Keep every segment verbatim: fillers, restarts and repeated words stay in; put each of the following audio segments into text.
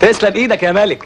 تسلم ايدك يا مالك.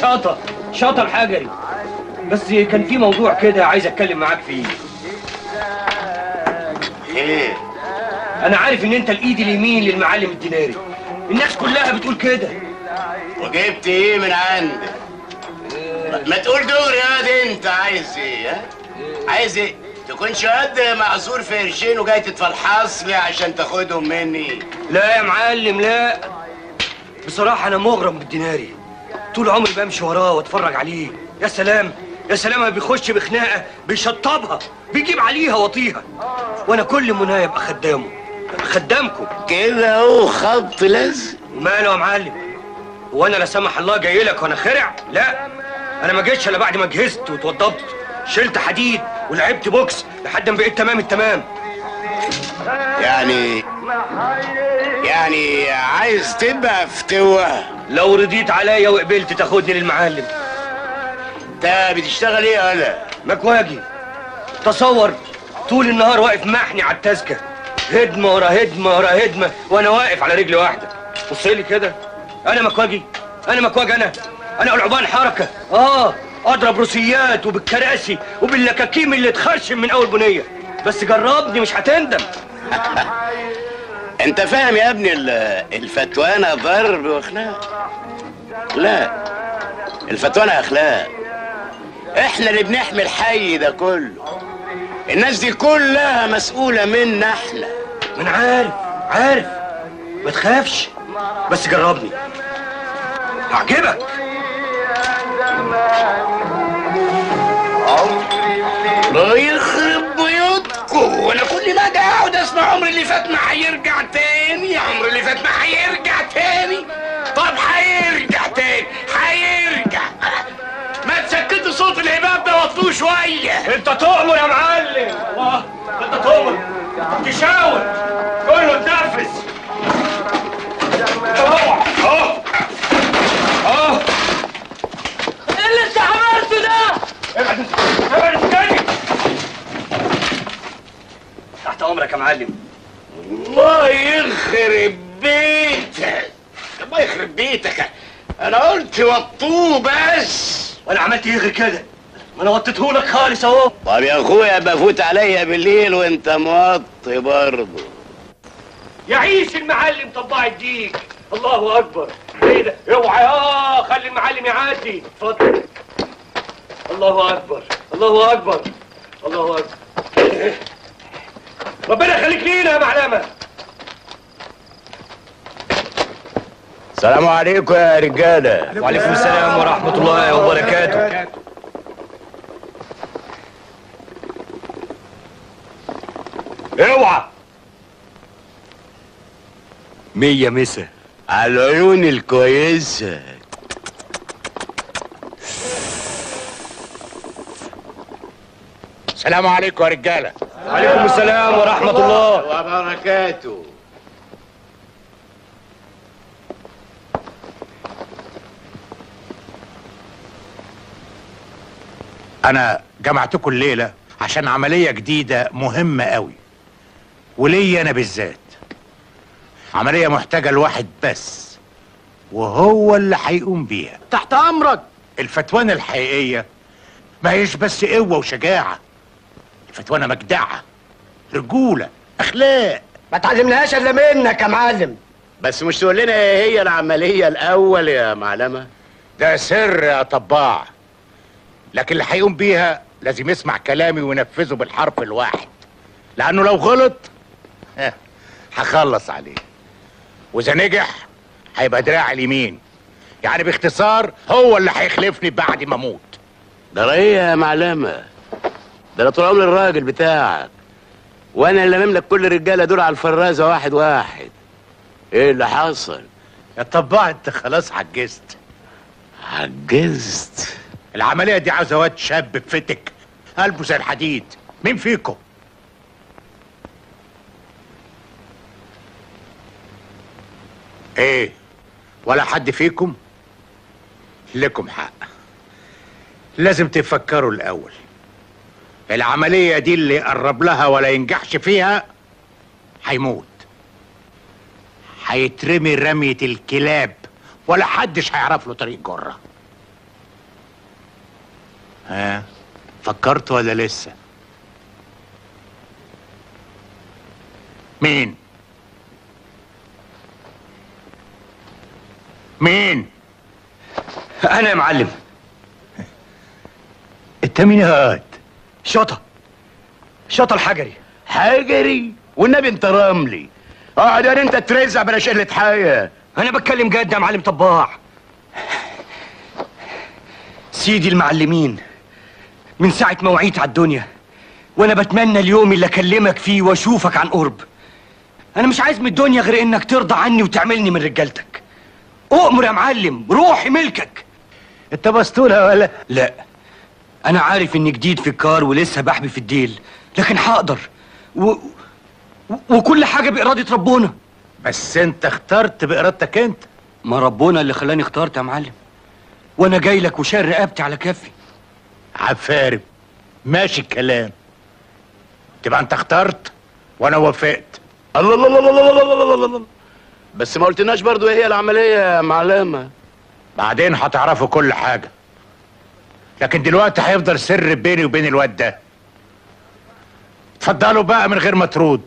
شاطر شاطر حجري، بس كان في موضوع كده عايز اتكلم معاك فيه. ايه؟ انا عارف ان انت الايد اليمين للمعلم الديناري، الناس كلها بتقول كده. وجبت ايه من عندك؟ إيه؟ ما تقول دور يا دي، انت عايز ايه؟ ها؟ إيه؟ عايز ايه؟ تكونش قد معذور في قرشين وجاي تتفلحص لي عشان تاخدهم مني. لا يا معلم لا، بصراحه انا مغرم بالديناري، طول عمري بمشي وراه واتفرج عليه. يا سلام يا سلام، بيخش بخناقه بيشطبها بيجيب عليها واطيها، وانا كل منايا ابقى خدامه خدامكم كده اهو، خبط لازق. وماله يا معلم، وانا لا سمح الله جاي لك وانا خرع؟ لا، انا ما جيتش الا بعد ما جهزت واتوضبت، شلت حديد ولعبت بوكس لحد ما بقيت تمام التمام. يعني يعني عايز تبقى فتوة؟ لو رضيت عليا وقبلت تاخدني للمعالم. انت بتشتغل ايه يا ولا؟ مكواجي. تصور طول النهار واقف محني على التذكة، هدمة ورا هدمة ورا هدمة، وانا واقف على رجل واحدة. بص لي كده، انا مكواجي، انا مكواج، انا انا العبان حركة، اه اضرب روسيات وبالكراسي وباللكاكيم اللي اتخرشم من اول بنية. بس جربني مش هتندم. انت فاهم يا ابني الفتوانة ضرب واخلاق؟ لا، الفتوانة اخلاق. احنا اللي بنحمي الحي ده كله، الناس دي كلها مسؤولة منا احنا. من عارف عارف ما تخافش، بس جربني هعجبك. الله يخرب بيوتكم، وانا كل ما اجي اقعد اسمع عمري اللي فات ما هيرجع تاني، عمري اللي فات ما هيرجع تاني. طب هيرجع تاني، هيرجع. ما تسكتوا صوت العباب ده وطلوه شويه. انت تؤمر يا معلم، الله انت تؤمر، تشاور كله تنفس. اوعى اهو اهو ايه اللي انت عملته ده؟ ابعد ابعد التاني. تحت امرك يا معلم. الله يخرب بيتك، الله يخرب بيتك. انا قلت وطوه بس، وانا عملت ايه غير كده؟ ما انا وطيتهولك خالص اهو. طب يا اخويا بفوت عليا بالليل وانت موطي برضه. يعيش المعلم طباع الديك. الله اكبر، ايه ده؟ اوعى، اه خلي المعلم يعدي. اتفضل. الله اكبر الله اكبر الله اكبر. ربنا يخليك لينا يا معلمه. السلام عليكم يا رجاله. وعليكم السلام ورحمه الله وبركاته. اوعى. ميه مسا على العيون الكويسه. السلام عليكم يا رجاله. وعليكم السلام ورحمه الله وبركاته. أنا جمعتكم الليلة عشان عملية جديدة مهمة قوي، وليا أنا بالذات. عملية محتاجة لواحد بس، وهو اللي هيقوم بيها. تحت أمرك. الفتوانة الحقيقية ما هيش بس قوة وشجاعة، الفتوانة مجدعة، رجولة، أخلاق. ما تعلمناهاش إلا منك يا معلم. بس مش تقول لنا إيه هي العملية الأول يا معلمة؟ ده سر يا طباع، لكن اللي هيقوم بيها لازم يسمع كلامي وينفذه بالحرف الواحد، لأنه لو غلط هخلص عليه، وإذا نجح هيبقى دراعي اليمين. يعني باختصار هو اللي هيخلفني بعد ما أموت. ده رأيي يا معلمة، ده أنا طول عمري الراجل بتاعك، وأنا اللي لامم لك كل الرجالة دول على الفرازة واحد واحد. إيه اللي حصل؟ يا طباع أنت خلاص عجزت. عجزت؟ العملية دي عاوزة واد شاب بفتك قلبه زي الحديد. مين فيكم؟ ايه؟ ولا حد فيكم؟ لكم حق، لازم تفكروا الأول. العملية دي اللي يقرب لها ولا ينجحش فيها هيموت، هيترمي رمية الكلاب، ولا حدش هيعرف له طريق جرة. ها، فكرت ولا لسه؟ مين؟ مين؟ أنا يا معلم. أنت مين يا هاد؟ شطة شطة الحجري. حجري؟ والنبي أنت رملي. اقعد يا أنت ترزع بلا شلة حياة. أنا بتكلم جد يا معلم طباع. سيدي المعلمين، من ساعة ما وعيت على الدنيا وانا بتمنى اليوم اللي اكلمك فيه واشوفك عن قرب. انا مش عايز من الدنيا غير انك ترضى عني وتعملني من رجالتك. اؤمر يا معلم، روحي ملكك. انت بسطولها ولا؟ لا، انا عارف اني جديد في الكار ولسه بحبي في الديل، لكن هقدر و... و... وكل حاجة بإرادة ربنا. بس انت اخترت بارادتك انت. ما ربنا اللي خلاني اخترت يا معلم، وانا جاي لك وشايل رقبتي على كفي. عفارب، ماشي الكلام. تبقى انت اخترت وانا وافقت. الله الله الله الله الله الله الله الله. بس ما قلتلناش برضو ايه هي العمليه يا معلمه. بعدين هتعرفوا كل حاجه، لكن دلوقتي هيفضل سر بيني وبين الواد ده. اتفضلوا بقى من غير ما ترد.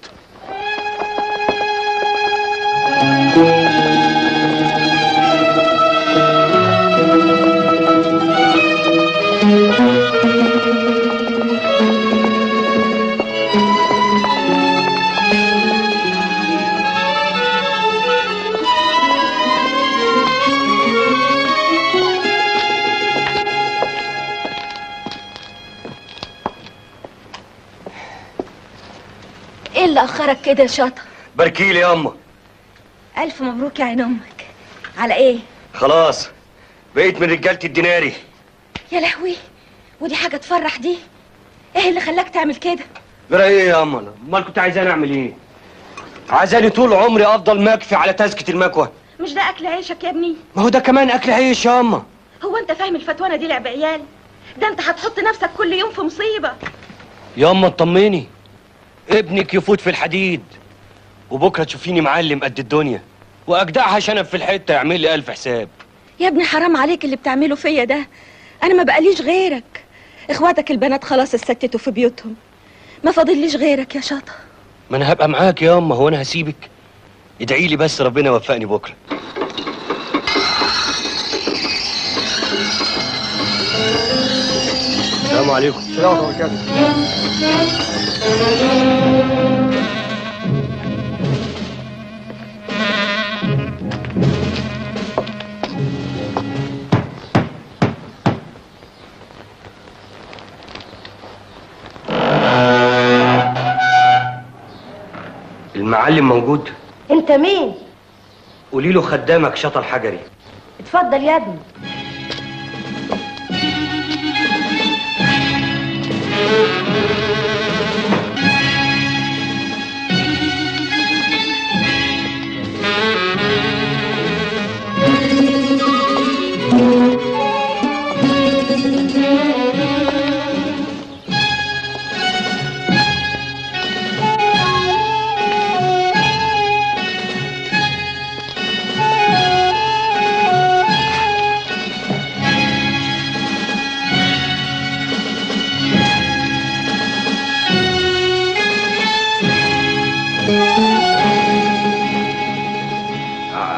ايه اللي اخرك كده يا شاطر؟ باركيلي يا امه. الف مبروك يا عين امك. على ايه؟ خلاص بقيت من رجاله الديناري. يا لهوي، ودي حاجه تفرح دي. ايه اللي خلاك تعمل كده؟ جرى ايه يا امه؟ امال كنت عايزاني اعمل ايه؟ عايزاني طول عمري افضل مكفي على تزكيه المكوه؟ مش ده اكل عيشك يا ابني؟ ما هو ده كمان اكل عيش يا امه. هو انت فاهم الفتوانه دي لعب عيال؟ ده انت هتحط نفسك كل يوم في مصيبه. يا امه اطمني، ابنك يفوت في الحديد، وبكره تشوفيني معلم قد الدنيا واجدعها شنب في الحته يعمل لي الف حساب. يا ابني حرام عليك اللي بتعمله فيا ده. انا ما بقاليش غيرك. اخواتك البنات خلاص اتستتوا في بيوتهم، ما فاضليش غيرك يا شاطر. ما انا هبقى معاك يا اما، هو انا هسيبك؟ ادعي لي بس ربنا يوفقني بكره. السلام عليكم. السلام ورحمه الله وبركاته. المعلم موجود؟ انت مين؟ قولي له خدامك شطر حجري. اتفضل يا ابني.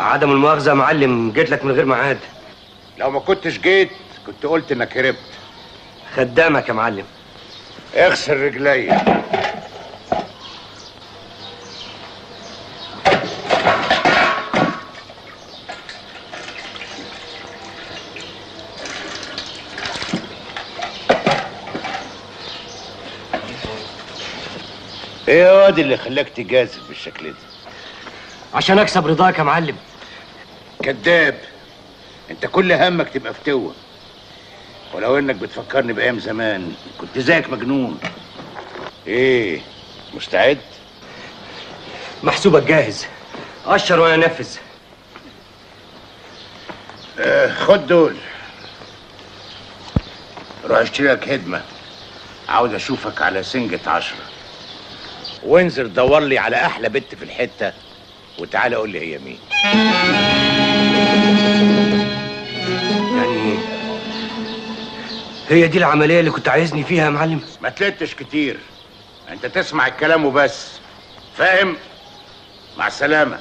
عدم المؤاخذة يا معلم، جيت لك من غير ميعاد. لو ما كنتش جيت كنت قلت انك هربت. خدامك يا معلم. اغسل رجليا. ايه يا واد اللي خلاك تجازف بالشكل ده؟ عشان اكسب رضاك يا معلم. كذاب، انت كل همك تبقى فتوه. ولو انك بتفكرني بايام زمان كنت زيك مجنون. ايه، مستعد؟ محسوبك جاهز. قشر وانا انفذ. آه خد دول، روح اشتري لك هدمه. عاوز اشوفك على سنجة عشرة. وانزل دور لي على احلى بنت في الحته وتعالى قول لي هي مين. يعني هي دي العملية اللي كنت عايزني فيها يا معلم؟ ما تلتش كتير، انت تسمع الكلام وبس، فاهم؟ مع السلامة.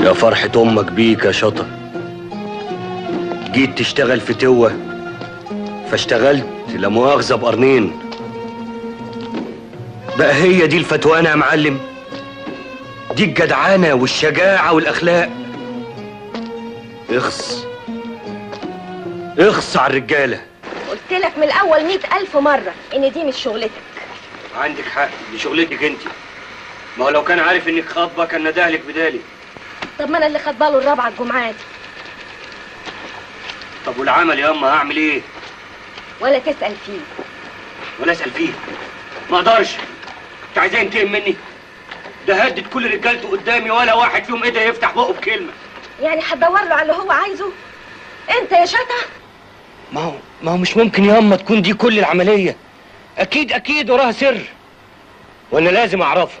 يا فرحة أمك بيك يا شطر. جيت تشتغل في توة فاشتغلت لا مؤاخذة بقرنين. بقى هي دي الفتوانة يا معلم؟ دي الجدعانة والشجاعة والأخلاق. اخص اخص على الرجالة. قلت لك من الأول مئة ألف مرة إن دي مش شغلتك. عندك حق، دي شغلتك أنت. ما هو لو كان عارف انك خاطبه كان ندهلك بدالي. طب ما انا اللي خاطبه له الرابعه الجمعه دي. طب والعمل يا اما هعمل ايه؟ ولا تسال فيه. ولا اسال فيه؟ ما اقدرش. انت عايزاه ينتقم مني؟ ده هدد كل رجالته قدامي ولا واحد فيهم قدر يفتح بقه بكلمه. يعني هتدور له على اللي هو عايزه؟ انت يا شتا؟ ما هو ما هو مش ممكن يا اما تكون دي كل العمليه. اكيد اكيد وراها سر. وانا لازم اعرفها.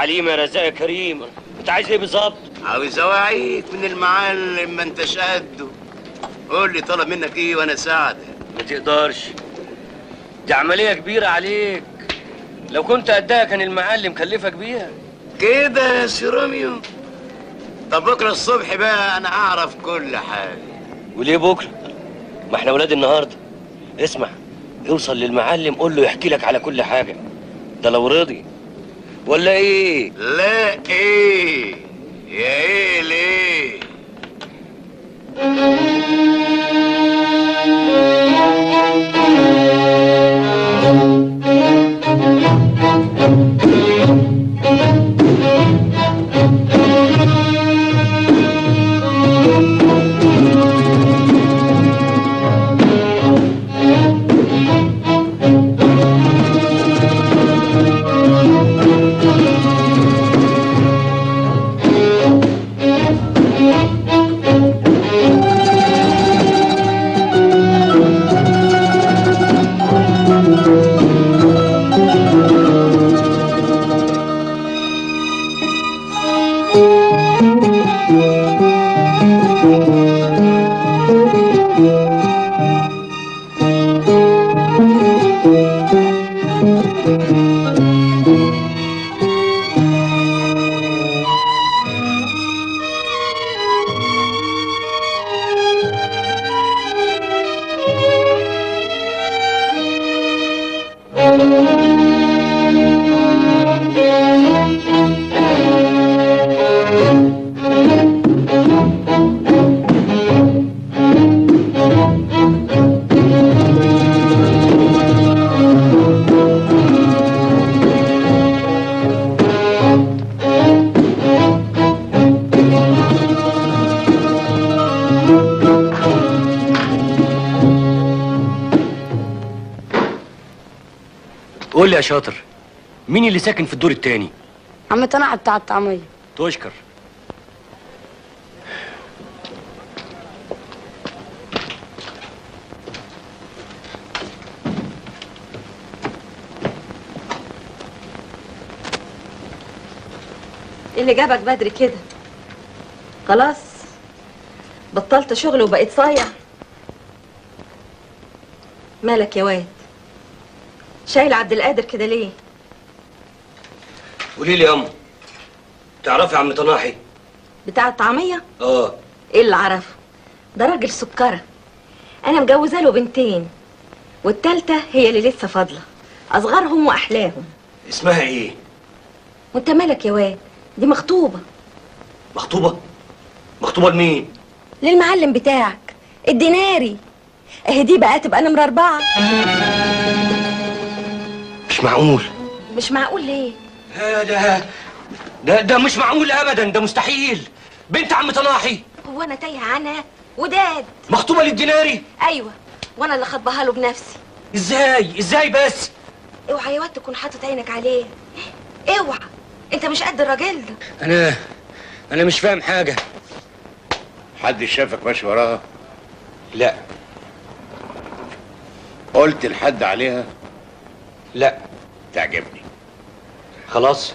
عليمة يا رزاق يا كريم، انت عايز ايه بالظبط؟ عاوز اوعيك من المعلم ما انتش قده. قول لي طلب منك ايه وانا اساعدك. ما تقدرش، دي عملية كبيرة عليك، لو كنت قدها كان المعلم كلفك بيها. كده يا سيروميو؟ طب بكرة الصبح بقى انا اعرف كل حاجة. وليه بكرة؟ ما احنا ولاد النهاردة. اسمع، اوصل للمعلم قول له يحكي لك على كل حاجة، ده لو رضي. ولا ايه؟ لا ايه؟ يا ايه ليه؟ قول لي يا شاطر، مين اللي ساكن في الدور التاني؟ عمت انا بتاع الطعميه. تشكر. ايه اللي جابك بدري كده؟ خلاص بطلت شغل وبقيت صايع؟ مالك يا واد؟ شايل عبد القادر كده ليه؟ قولي لي يا امه، تعرفي عم طناحي؟ بتاع الطعميه؟ اه. ايه اللي عرفه؟ ده راجل سكره، انا مجوزه له بنتين والتالته هي اللي لسه فاضله، اصغرهم واحلاهم. اسمها ايه؟ وانت مالك يا واد؟ دي مخطوبه. مخطوبه؟ مخطوبه لمين؟ للمعلم بتاعك الديناري. اهي دي بقى تبقى نمره اربعه. مش معقول. مش معقول ليه؟ ده ده ده, ده مش معقول ابدا، ده مستحيل. بنت عم طلاحي. هو انا تايهه عنها؟ وداد مخطوبه للديناري؟ ايوه، وانا اللي خطبها له بنفسي. ازاي؟ ازاي بس؟ اوعى يا واد تكون حاطط عينك عليه، اوعى، انت مش قد الراجل ده. انا انا مش فاهم حاجه. حد شافك ماشي وراها؟ لا. قلت لحد عليها؟ لا. تعجبني. خلاص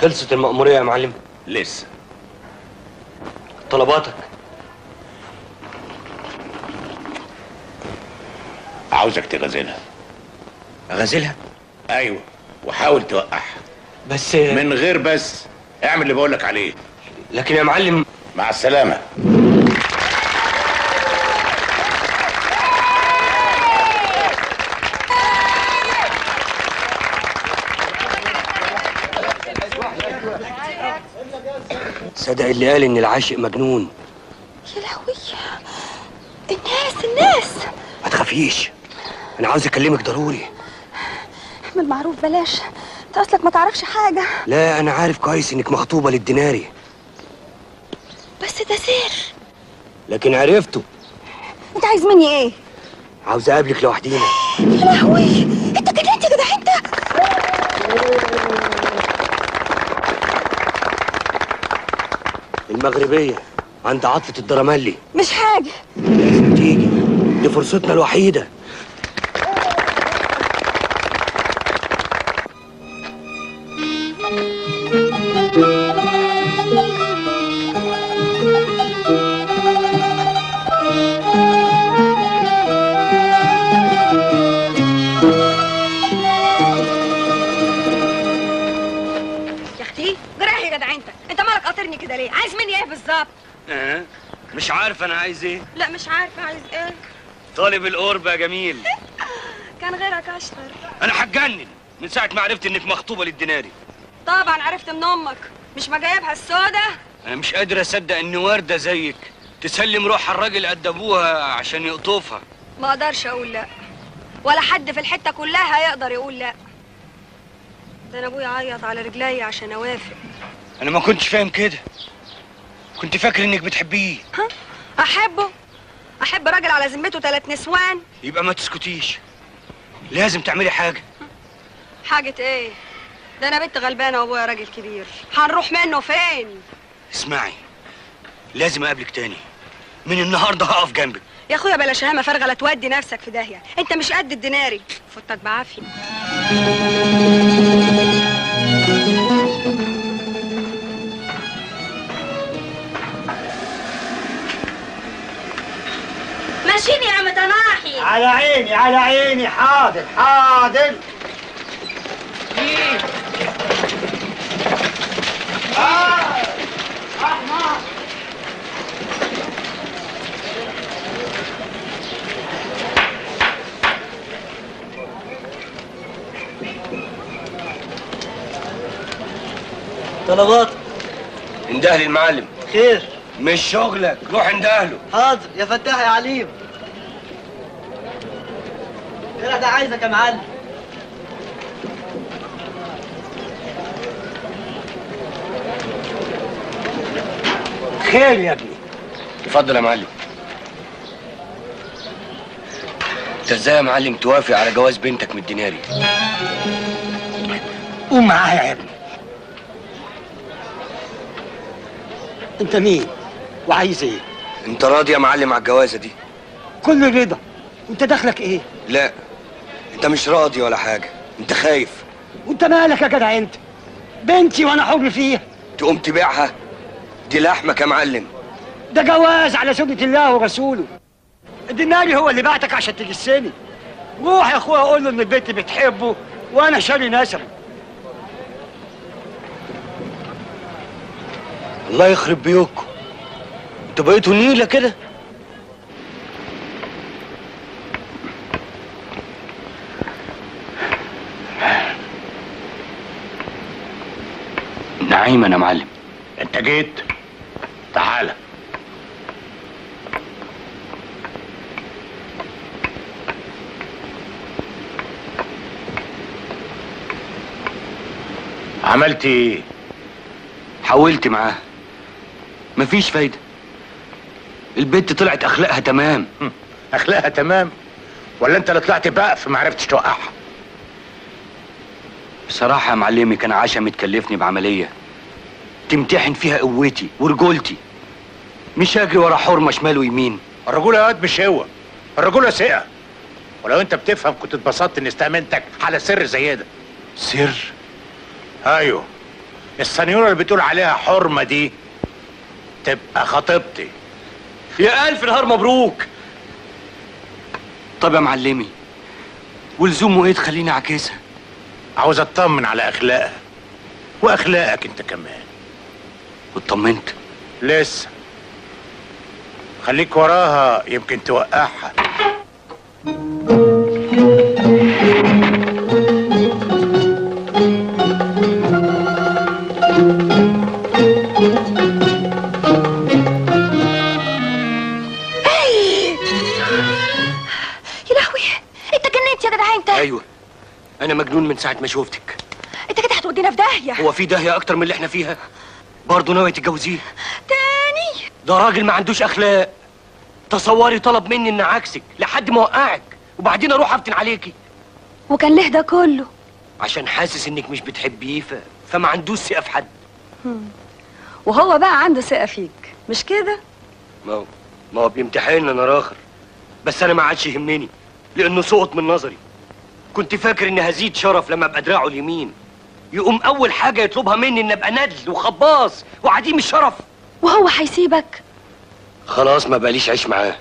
خلصت المأمورية يا معلم؟ لسه. طلباتك؟ عاوزك تغازلها. اغازلها؟ ايوه، وحاول توقعها. بس من غير بس، اعمل اللي بقولك عليه. لكن يا معلم. مع السلامة. صدق اللي قال ان العاشق مجنون. يا لهوي، الناس الناس. ما تخافيش، انا عاوز اكلمك ضروري. اعمل معروف، بلاش، انت اصلك ما تعرفش حاجه. لا انا عارف كويس انك مخطوبه للديناري. بس ده سر. لكن عرفته. انت عايز مني ايه؟ عاوز اقابلك لوحدينا. يا لهوي، انت جننت كده انت. المغربيه عند عطفه الدراملي. مش حاجه. لازم تيجي، دي فرصتنا الوحيده. مش عارف انا عايز ايه. لا مش عارفه عايز ايه. طالب القرب يا جميل. كان غيرك اشطر. انا هتجنن من ساعه ما عرفت انك مخطوبه للديناري. طبعا عرفت من امك، مش ما جايبها السودا. انا مش قادر اصدق ان ورده زيك تسلم روحها الراجل قد ابوها عشان يقطفها. ما اقدرش اقول لا، ولا حد في الحته كلها هيقدر يقول لا. ده انا ابويا عيط على رجلي عشان اوافق. انا ما كنتش فاهم كده، كنت فاكر انك بتحبيه. ها؟ احبه؟ احب راجل على ذمته ثلاث نسوان؟ يبقى ما تسكتيش، لازم تعملي حاجه. حاجه ايه؟ ده انا بنت غلبانه وابويا راجل كبير، هنروح منه فين؟ اسمعي، لازم اقابلك تاني، من النهارده هقف جنبك. يا اخويا بلا شهامه فارغه، لا تودي نفسك في داهيه، انت مش قد الديناري. فوتك بعافيه. ماشيين يا عم طناحي. على عيني على عيني. حاضر حاضر. ايه؟ اه احمر. طلبات عند اهل المعلم. خير؟ مش شغلك، روح عند اهله. حاضر يا فتاح يا عليم. ايه ده عايزك يا معلم؟ خير يا ابني. اتفضل يا معلم. انت ازاي يا معلم توافق على جواز بنتك من الديناري؟ قوم معايا يا ابني. انت مين؟ وعايز ايه؟ انت راضي يا معلم على الجوازه دي؟ كل رضا. انت دخلك ايه؟ لا انت مش راضي ولا حاجه، انت خايف. وانت مالك يا جدع؟ انت بنتي وانا حر فيها. تقوم تبيعها؟ دي لحمك يا معلم، ده جواز على سنه الله ورسوله. الديناري هو اللي بعتك عشان تجسني. روح يا اخويا قول له ان البنت بتحبه وانا شاري نسبه. الله يخرب بيوتكم، انتوا بقيتوا نيله كده. نعيما يا معلم. انت جيت؟ تعالى. عملت ايه؟ حاولت معاه مفيش فايدة. البنت طلعت اخلاقها تمام. اخلاقها تمام؟ ولا انت اللي طلعت بقى فمعرفتش توقعها؟ بصراحة يا معلمي كان عشا متكلفني بعملية تمتحن فيها قوتي ورجولتي، مش هاجري ورا حرمة شمال ويمين. الرجولة يا واد مش هو، الرجولة ثقة. ولو انت بتفهم كنت اتبسطت اني استأمنتك على سر زي ده. سر؟ ايوه، السنيورة اللي بتقول عليها حرمة دي تبقى خطيبتي. يا ألف نهار مبروك. طب يا معلمي ولزومه ايه تخليني عكسها؟ عاوز اطمن على اخلاقها واخلاقك انت كمان. واطمنت؟ لسه. خليك وراها يمكن توقعها. ايوه انا مجنون من ساعه ما شوفتك. انت كده هتودينا في داهيه. هو في داهيه اكتر من اللي احنا فيها؟ برضه ناويه تتجوزيه تاني؟ ده راجل ما عندوش اخلاق. تصوري طلب مني ان عكسك لحد ما اوقعك وبعدين اروح افتن عليكي. وكان ليه ده كله؟ عشان حاسس انك مش بتحبيه ف... فما عندوش ثقه في حد. مم. وهو بقى عنده ثقه فيك مش كده؟ ما هو ما هو بيمتحننا انا راخر، بس انا ما عادش يهمني لانه سقط من نظري. كنت فاكر اني هزيد شرف لما ابقى دراعه اليمين، يقوم اول حاجه يطلبها مني ان ابقى ندل وخباص وعديم الشرف. وهو هيسيبك؟ خلاص ما بقاليش عيش معاه.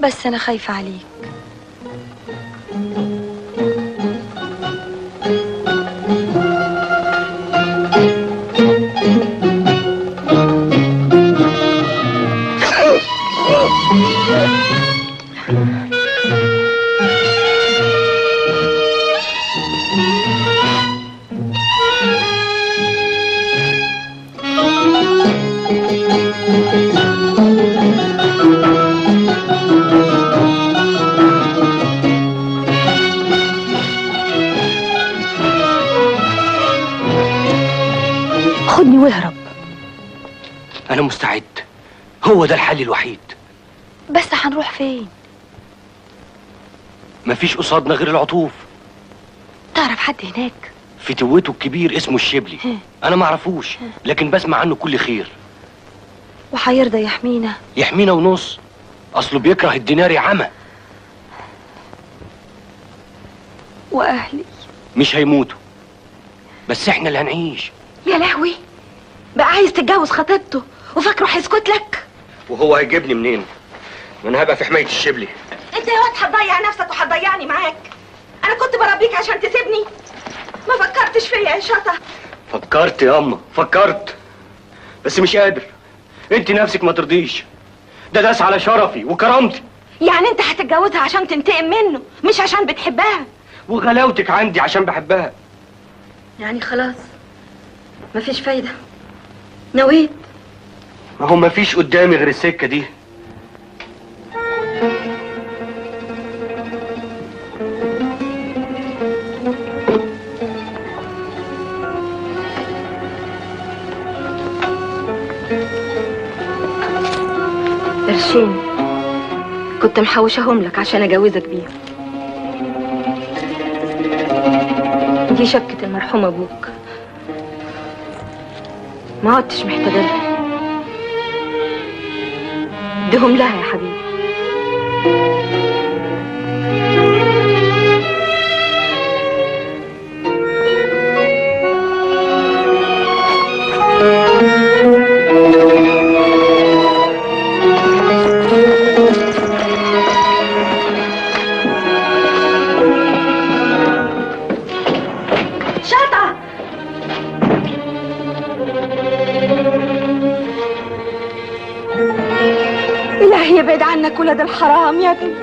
بس انا خايفه عليك. خدني واهرب. أنا مستعد، هو ده الحل الوحيد. بس هنروح فين؟ مفيش قصادنا غير العطوف. تعرف حد هناك؟ في توته الكبير اسمه الشبلي، أنا معرفوش لكن بسمع عنه كل خير. وهيرضى يحمينا؟ يحمينا ونص، أصله بيكره الدينار عمى. وأهلي؟ مش هيموتوا، بس إحنا اللي هنعيش. يا لهوي، بقى عايز تتجوز خطيبته وفاكره هيسكت لك؟ وهو هيجيبني منين؟ ما انا هبقى في حمايه الشبلي. انت يا واد هتضيع نفسك وهتضيعني معاك. انا كنت بربيك عشان تسيبني، ما فكرتش فيا يا شطه. فكرت يا اما، فكرت بس مش قادر. انت نفسك ما ترضيش، ده داس على شرفي وكرامتي. يعني انت هتتجوزها عشان تنتقم منه مش عشان بتحبها؟ وغلاوتك عندي عشان بحبها. يعني خلاص مفيش فايدة، نويت. ما هو مفيش قدامي غير السكة دي. قرشين كنت محوشاهم لك عشان اجوزك بيهم، دي شبكة المرحوم ابوك، ما عدتش محتاجاها. اديهم لها يا حبيبي. ولد الحرام يا ابني.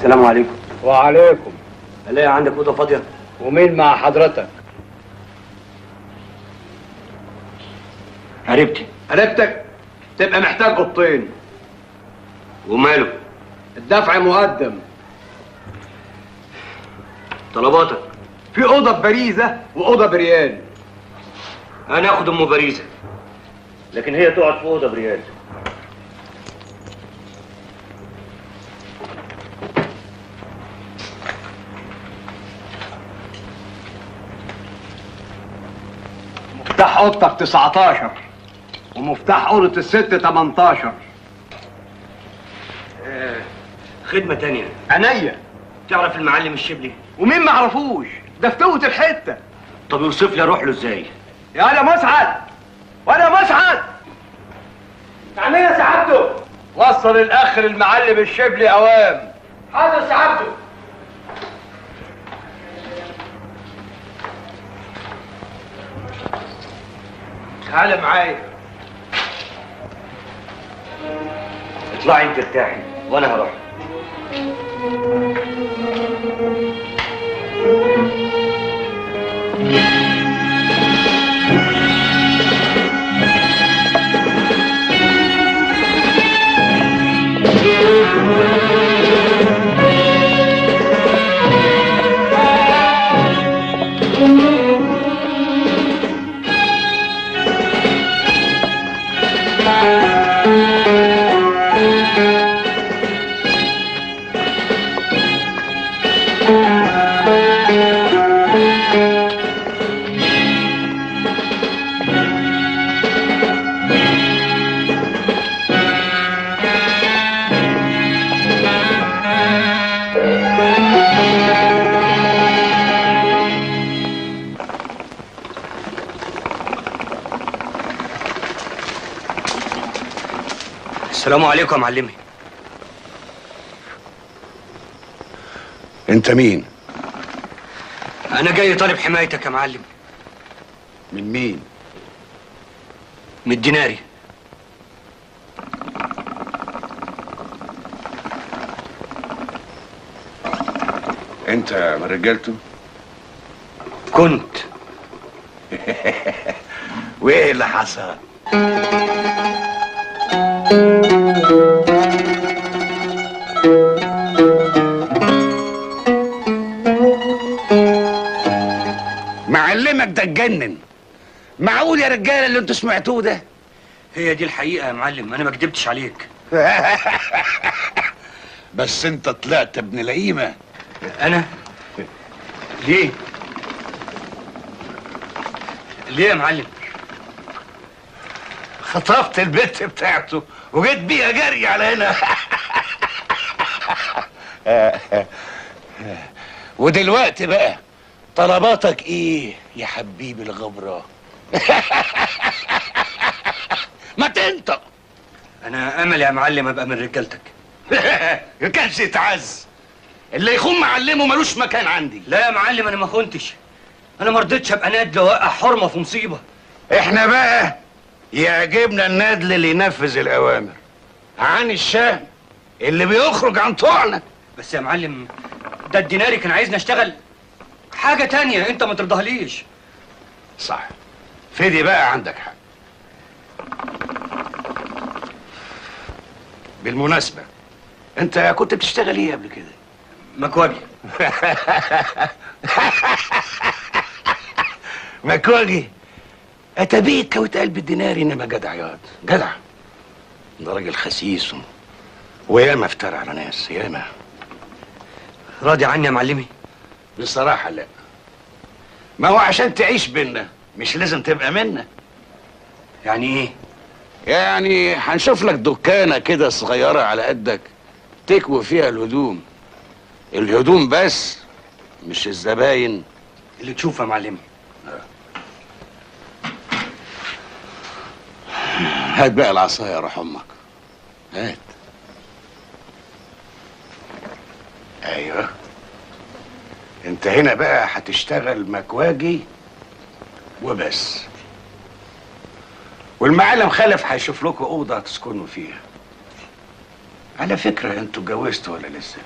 السلام عليكم. وعليكم. الاقي عندك اوضه فاضيه؟ ومين مع حضرتك؟ قريبتي. قريبتك؟ تبقى محتاج اوضتين. وماله؟ الدفع مقدم. طلباتك؟ في اوضه ببريزه واوضه بريال. انا اخد ام باريزه، لكن هي تقعد في اوضه بريال. مفتاح اوضتك تسعتاشر ومفتاح اوضه الست تمنتاشر. آه خدمه تانيه. عينيا. تعرف المعلم الشبلي؟ ومين ما عرفوش، ده فتوت الحته. طب يوصف لي اروح له ازاي؟ يا انا مسعد وانا مسعد. تعالى يا سعادته. وصل الاخ للمعلم الشبلي اوام. حاضر سعادته. تعالى معايا. اطلعي انت ارتاحي وانا هروح. السلام عليكم يا معلمي. انت مين؟ انا جاي طالب حمايتك يا معلم. من مين؟ من الديناري. انت من رجالته؟ كنت. وايه اللي حصل؟ معلمك ده اتجنن. معقول يا رجاله اللي انتوا سمعتوه ده؟ هي دي الحقيقه يا معلم، انا ما كدبتش عليك. بس انت طلعت ابن لئيمه. انا؟ ليه؟ ليه يا معلم؟ خطفت البت بتاعته وجيت بيها جري على هنا. ودلوقتي بقى طلباتك ايه يا حبيبي الغبرة؟ ما تنطق. انا امل يا معلم ابقى من رجالتك. ما كانش يتعز. اللي يخون معلمه ملوش مكان عندي. لا يا معلم انا ما خنتش، انا ما رضيتش ابقى نادل واوقع حرمه في مصيبه. احنا بقى يعجبنا النادل اللي ينفذ الاوامر عن الشام اللي بيخرج عن طوعنا. بس يا معلم ده الديناري كان عايزني اشتغل حاجه تانيه انت ما ترضاهليش. صح، فدي بقى عندك حق. بالمناسبه انت كنت بتشتغل ايه قبل كده؟ مكواجي. مكواجي اتبيك كوت قلب الديناري، انما جدع ياض. جدع ده راجل خسيس وياما افترى على ناس ياما. راضي عني يا معلمي؟ بصراحه لا. ما هو عشان تعيش بينا مش لازم تبقى منا. يعني ايه؟ يعني هنشوف لك دكانه كده صغيره على قدك تكوي فيها الهدوم. الهدوم بس مش الزباين اللي تشوفها يا معلمي. هات بقى العصايه يا روح امك. هات. ايوه انت هنا بقى هتشتغل مكواجي وبس. والمعلم خلف هيشوف لكم اوضه هتسكنوا فيها. على فكره انتوا اتجوزتوا ولا لسه؟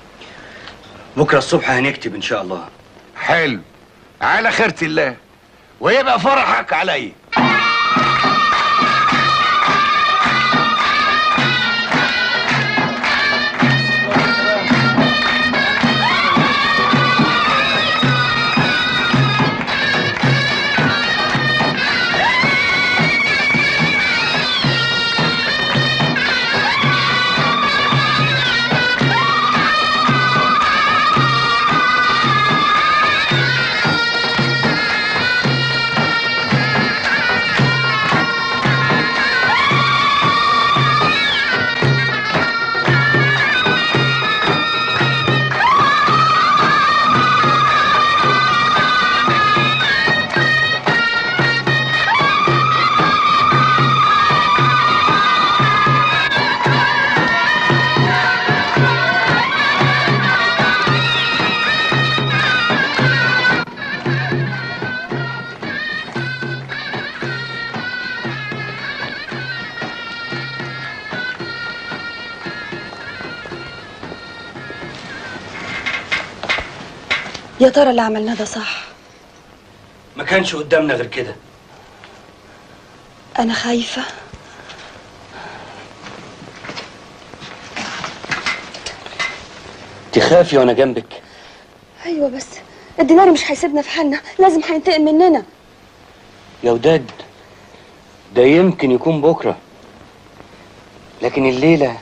بكره الصبح هنكتب ان شاء الله. حلو، على خيرة الله، ويبقى فرحك عليا. يا ترى اللي عملناه ده صح؟ ما كانش قدامنا غير كده. أنا خايفة. تخافي وأنا جنبك. أيوه بس الدينار مش هيسيبنا في حالنا، لازم هينتقم مننا. يا وداد، ده يمكن يكون بكرة، لكن الليلة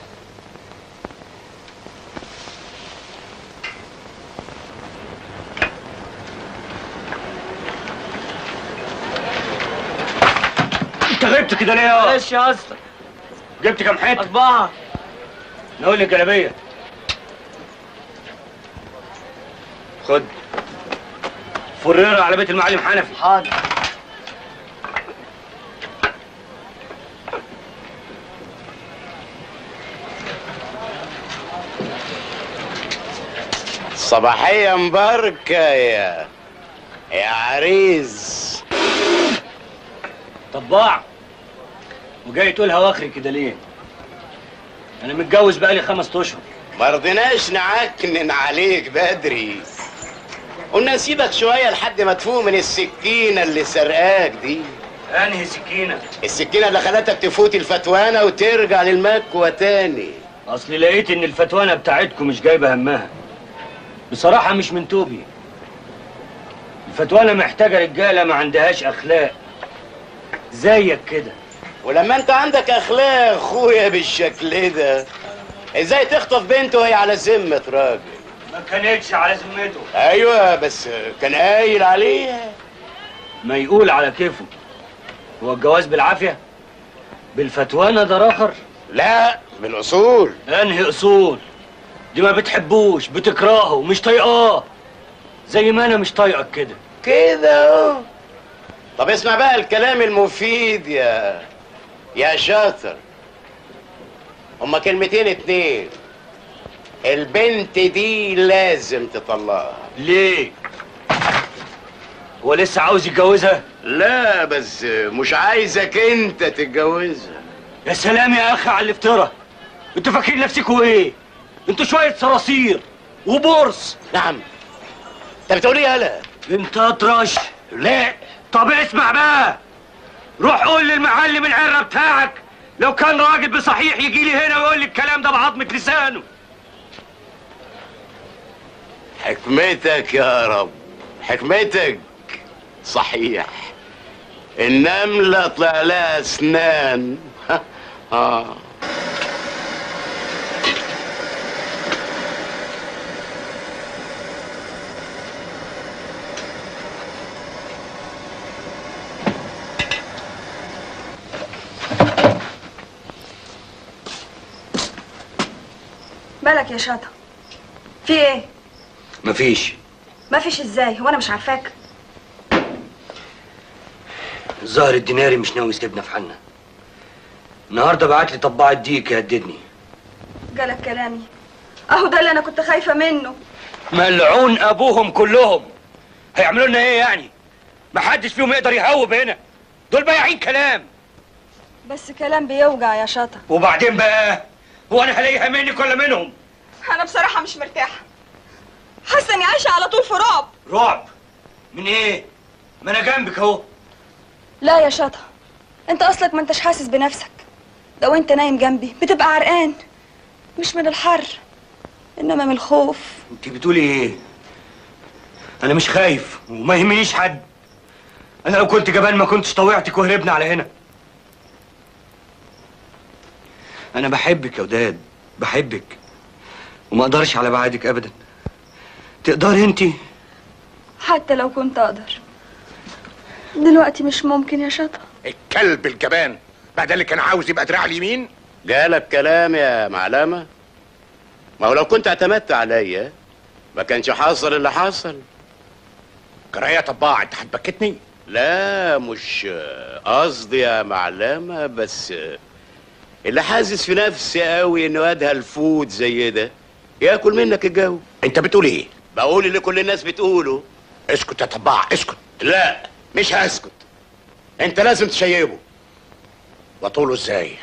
كده ليه؟ معلش يا اسطى. جبت كام حته؟ اربعه. نقول لي الجلابيه. خد فريره على بيت المعلم حنفي. حاضر. صباحيه مباركه يا يا عريس. طباع، وجاي تقول هواخري كده ليه؟ أنا متجوز بقالي خمس أشهر. ما رضيناش نعكنن عليك بدري. قلنا نسيبك شوية لحد ما تفوق من السكينة اللي سرقاك دي. أنهي سكينة؟ السكينة اللي خلتك تفوت الفتوانة وترجع للمكوة تاني. أصل لقيت إن الفتوانة بتاعتكم مش جايبة همها. بصراحة مش من توبي. الفتوانة محتاجة رجالة ما عندهاش أخلاق زيك كده. ولما انت عندك اخلاق اخويا بالشكل ده، ازاي تخطف بنته وهي على ذمه راجل؟ ما كانتش على ذمته. ايوه بس كان قايل عليها. ما يقول على كيفه. هو الجواز بالعافيه؟ بالفتوانه ده راخر؟ لا، بالاصول. انهي اصول؟ دي ما بتحبوش، بتكرهه، مش طايقاه. زي ما انا مش طايقك كده. كده اهو. طب اسمع بقى الكلام المفيد يا يا شاطر. هما كلمتين اتنين. البنت دي لازم تطلقها. ليه؟ هو لسه عاوز يتجوزها؟ لا بس مش عايزك انت تتجوزها. يا سلام يا اخي على الافتراء. انتوا فاكرين نفسكوا ايه؟ انتوا شويه صراصير وبورس. نعم. انت بتقول ايه يالا؟ انت اطرش. لا. طب اسمع بقى. روح قول للمعلم العره بتاعك لو كان راجل بصحيح يجي لي هنا ويقول لي الكلام ده بعظمه لسانه. حكمتك يا رب، حكمتك. صحيح النمله طلع لها اسنان. اه مالك يا شاطر؟ في ايه؟ مفيش. مفيش ازاي؟ هو انا مش عارفاك؟ الظاهر الديناري مش ناوي يسيبنا في حالنا. النهارده بعت لي طباع الديك يهددني. جالك كلامي اهو، ده اللي انا كنت خايفه منه. ملعون ابوهم كلهم. هيعملوا لنا ايه يعني؟ محدش فيهم يقدر يهوب هنا. دول بياعين كلام. بس كلام بيوجع يا شاطر. وبعدين بقى، هو انا هلاقيها منك ولا منهم؟ انا بصراحه مش مرتاحه. حاسه اني عايشه على طول في رعب. رعب من ايه؟ ما انا جنبك اهو. لا يا شطه، انت اصلك ما انتش حاسس بنفسك، ده وانت نايم جنبي بتبقى عرقان، مش من الحر انما من الخوف. انت بتقولي ايه؟ انا مش خايف وما يهمنيش حد. انا لو كنت جبان ما كنتش طوعتك وهربنا على هنا. انا بحبك يا وداد، بحبك وما اقدرش على بعادك ابدا. تقدري انتي؟ حتى لو كنت اقدر دلوقتي مش ممكن يا شطه. الكلب الجبان بقى ده اللي كان عاوز يبقى دراع اليمين. جالك كلام يا معلمه؟ ما هو لو كنت اعتمدت عليا ما كانش حصل اللي حصل. كرايه طباع، انت هتبكتني؟ لا مش قصدي يا معلمه، بس اللي حاسس في نفسي قوي انه وادها الفوت زي ده ياكل منك الجو. انت بتقول ايه؟ بقول اللي كل الناس بتقوله. اسكت يا طباع اسكت. لا مش هسكت، انت لازم تشيبه. وطوله ازاي؟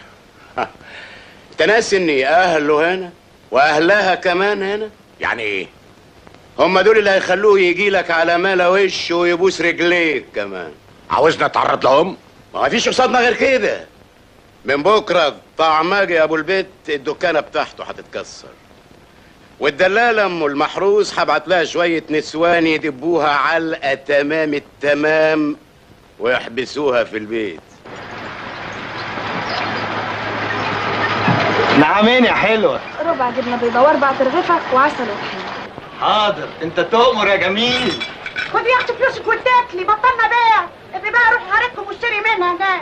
انت ناسي اني اهله هنا واهلها كمان هنا؟ يعني ايه؟ هم دول اللي هيخلوه يجي لك على مالا وشه ويبوس رجليك كمان. عاوزنا نتعرض لهم؟ ما فيش قصادنا غير كده. من بكره طعماجي ابو البيت الدكانه بتاعته هتتكسر، والدلاله ام المحروس هبعت لها شويه نسوان يدبوها علقه تمام التمام ويحبسوها في البيت. نعمين يا حلوه. ربع جبنه بيضاء واربع ترغيفه وعسل وطحينه. حاضر، انت تؤمر يا جميل. خد يا اختي فلوسك وتاكلي، بطلنا بيع، ابقي بقى روحي حضرتكم واشتري منها هناك.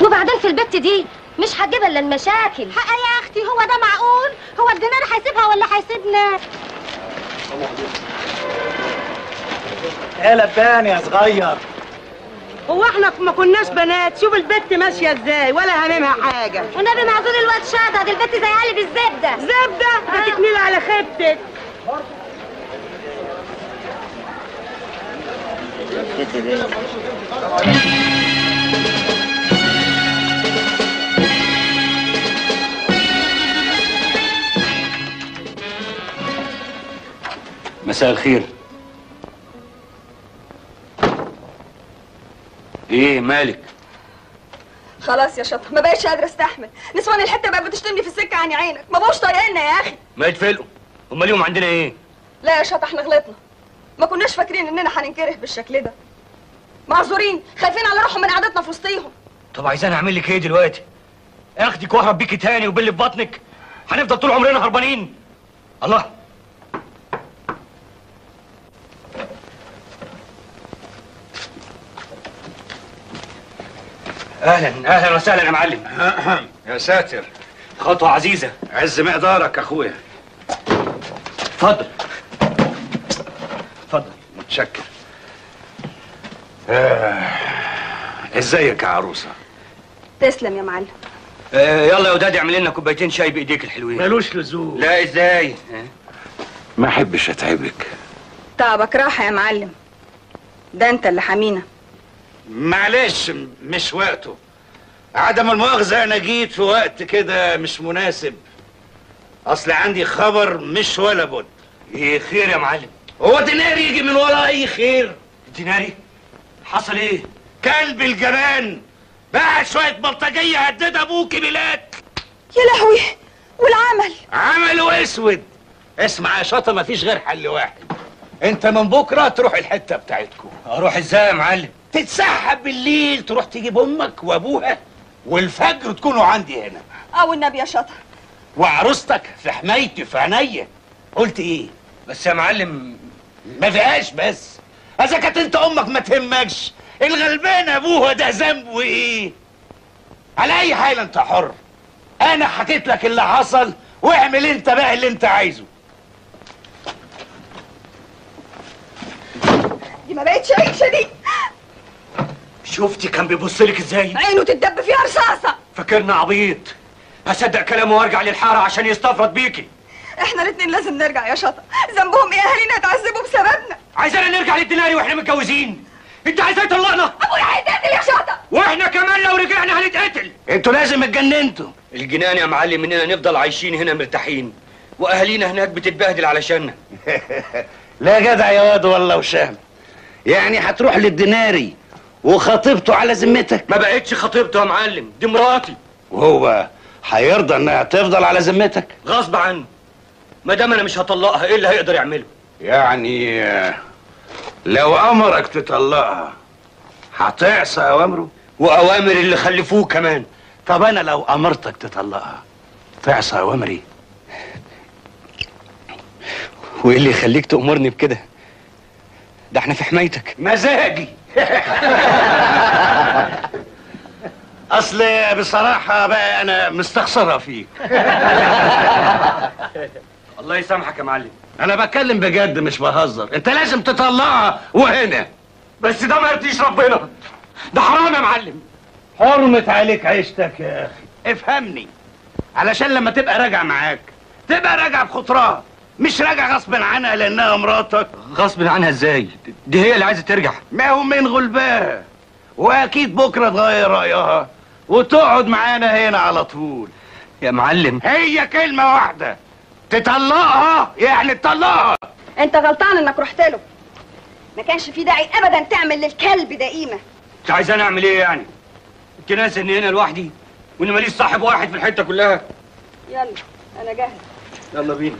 وبعدين في البت دي مش هتجيب الا المشاكل. حقا يا اختي، هو ده معقول؟ هو الدينار هيسيبها ولا هيسيبنا؟ ايه لبان يا صغير؟ هو احنا ما كناش بنات؟ شوف البت ماشيه ازاي ولا هاممها حاجه. والنبي معذور الواد شاطر، دي البت زي قلب الزبده. زبده؟ ده آه. تكميل على خبتك. مساء الخير. ايه مالك؟ خلاص يا شطه، ما بقتش قادره استحمل. نسوان الحته بقت بتشتمني في السكه عن عينك، ما بقوش طايقنا يا اخي. ما يتفلقوا، امال يوم عندنا ايه؟ لا يا شطه احنا غلطنا، ما كناش فاكرين اننا هننكره بالشكل ده. معذورين، خايفين على روحهم من قعدتنا في وسطيهم. طب عايزاني اعمل لك ايه دلوقتي؟ اخدك واهرب بيكي تاني وباللي في بطنك؟ هنفضل طول عمرنا هربانين؟ الله. اهلا اهلا وسهلا يا معلم. يا ساتر، خطوه عزيزه. عز مقدارك يا اخويا. اتفضل اتفضل. متشكر. آه. ازيك يا عروسه؟ تسلم يا معلم. آه يلا يا وداد اعمل لنا كوبايتين شاي بايديك الحلوين. ملوش لزوم. لا ازاي؟ آه. ما احبش اتعبك. تعبك راحه يا معلم، ده انت اللي حامينا. معلش مش وقته، عدم المؤاخذه انا جيت في وقت كده مش مناسب، اصل عندي خبر مش ولا بد. ايه خير يا معلم؟ هو ديناري يجي من ورا اي خير؟ ديناري؟ حصل ايه؟ كلب الجبان باع شويه بلطجيه هددها ابوكي بلاك. يا لهوي، والعمل؟ عمله اسود. اسمع يا شطه، مفيش غير حل واحد، انت من بكره تروح الحته بتاعتكم. اروح ازاي يا معلم؟ تتسحب بالليل تروح تجيب امك وابوها، والفجر تكونوا عندي هنا. او النبي يا شطر. وعروستك في حمايتي في عينيا. قلت ايه؟ بس يا معلم ما فيهاش. بس اذا كانت انت امك ما تهمكش، الغلبان ابوها ده ذنبه ايه؟ على اي حال انت حر، انا حكيت لك اللي حصل واعمل انت بقى اللي انت عايزه. دي ما بقتش عيشه دي. شفتي كان بيبصلك ازاي؟ عينه تتدب فيها رصاصه. فاكرنا عبيط؟ هصدق كلامه وارجع للحاره عشان يستفرد بيكي؟ احنا الاتنين لازم نرجع يا شطه، ذنبهم ايه اهالينا اتعذبوا بسببنا؟ عايزانا نرجع للديناري واحنا متجوزين، انت عايزاه يطلقنا؟ ابويا هيتقتل يا شاطر، واحنا كمان لو رجعنا هنتقتل. انتوا لازم اتجننتوا. الجنان يا معلم اننا نفضل عايشين هنا مرتاحين واهالينا هناك بتتبهدل علشاننا. لا جدع يا واد والله وشهم، يعني هتروح للدناري وخطيبته على ذمتك؟ ما بقتش خطيبته يا معلم، دي مراتي. وهو هيرضى انها تفضل على ذمتك؟ غصب عني، ما دام انا مش هطلقها ايه اللي هيقدر يعمله؟ يعني لو امرك تطلقها هتعصى اوامره؟ واوامر اللي خلفوه كمان. طب انا لو امرتك تطلقها تعصى اوامري؟ وايه اللي يخليك تامرني بكده؟ ده احنا في حمايتك. مزاجي. اصل بصراحه بقى انا مستخسرها فيك. الله يسامحك يا معلم، انا بتكلم بجد مش بهزر، انت لازم تطلعها وهنا. بس ده ما يرضيش ربنا، ده حرام يا معلم. حرمة عليك عيشتك يا اخي، افهمني، علشان لما تبقى راجع معاك تبقى راجع بخطرها، مش راجع غصب عنها لانها مراتك. غصب عنها ازاي؟ دي هي اللي عايزه ترجع. ما هو من غلبها، واكيد بكره تغير رايها وتقعد معانا هنا على طول. يا معلم هي كلمه واحده، تطلقها يعني تطلقها. انت غلطان انك رحت له، ما كانش في داعي ابدا تعمل للكلب ده قيمه. انت عايزاني اعمل ايه يعني؟ انت ناسي اني هنا لوحدي وان ماليش صاحب واحد في الحته كلها؟ يلا انا جاهز، يلا بينا.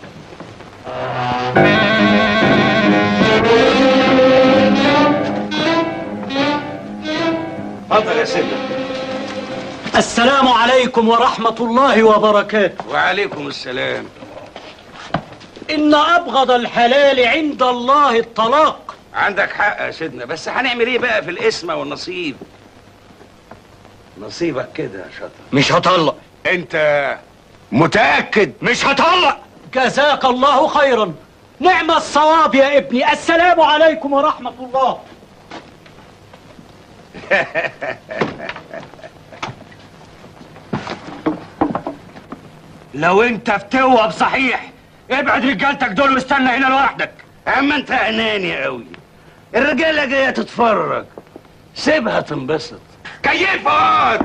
اتفضل يا سيدنا. السلام عليكم ورحمة الله وبركاته. وعليكم السلام. إن أبغض الحلال عند الله الطلاق. عندك حق يا سيدنا، بس هنعمل إيه بقى في القسمة والنصيب؟ نصيبك كده يا شاطر. مش هطلق. أنت متأكد؟ مش هطلق. جزاك الله خيرا، نعم الصواب يا ابني. السلام عليكم ورحمة الله. لو انت بتوهب صحيح ابعد رجالتك دول واستنى هنا لوحدك. اما انت اناني قوي، الرجاله جايه تتفرج، سيبها تنبسط. كيفك؟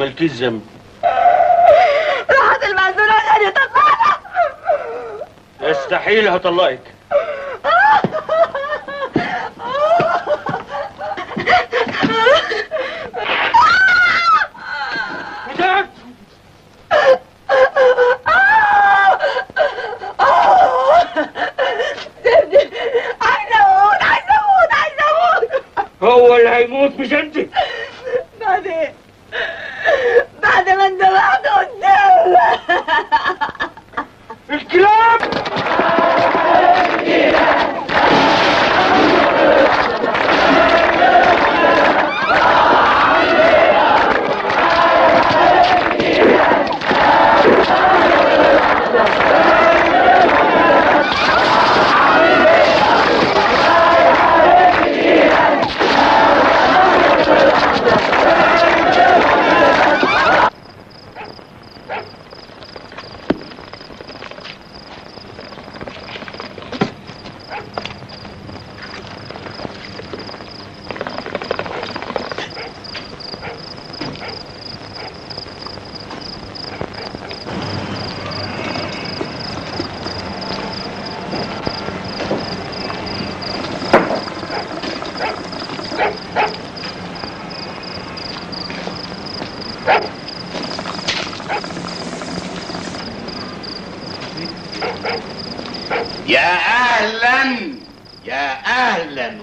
مالكيش ذنب. راحت المعزولة قالت طلقها. مستحيل هطلقك. سيبني، عايزة أموت، عايزة أموت، عايزة أموت. هو اللي هيموت مش أنت. بعد إيه؟ بعد ما اندلعت قدام الكلاب.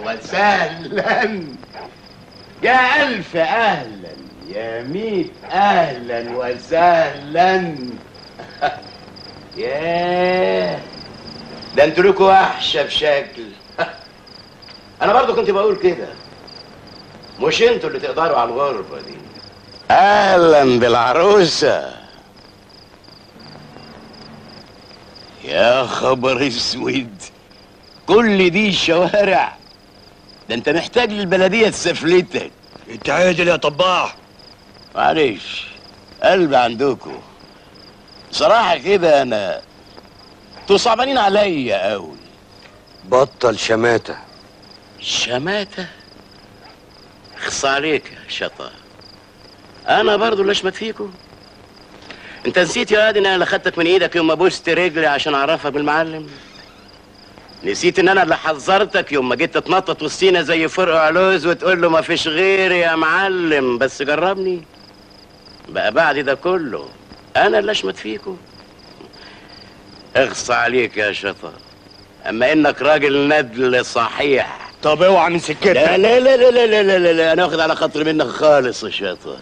وسهلا. يا ألف أهلا، يا ميت أهلا وسهلا. ياه، ده انتوا لكم وحشة بشكل. أنا برضو كنت بقول كده، مش انتوا اللي تقدروا على الغربة دي. أهلا بالعروسة. يا خبر اسود، كل دي شوارع؟ ده انت محتاج للبلدية تسفلتك. اتعادل يا طباع. معلش، قلب عندكم صراحة كده. أنا انتوا صعبانين عليا قوي. بطل شماتة. شماتة؟ اخص عليك يا شطا، أنا برضو اللي أشمت فيكم. أنت نسيت يا واد إن أنا اللي خدتك من إيدك يوم ما بوست رجلي عشان أعرفك بالمعلم؟ نسيت إن أنا اللي حذرتك يوم ما جيت تتنطط وسطينا زي فرقع علوز وتقول له ما فيش غيري يا معلم؟ بس جربني بقى بعد ده كله، أنا اللي أشمت فيكم. اخص عليك يا شطا، أما إنك راجل ندل صحيح. طب اوعى من سكتك. لا لا لا لا لا لا لا لا، انا واخد على خاطر منك خالص يا شاطر.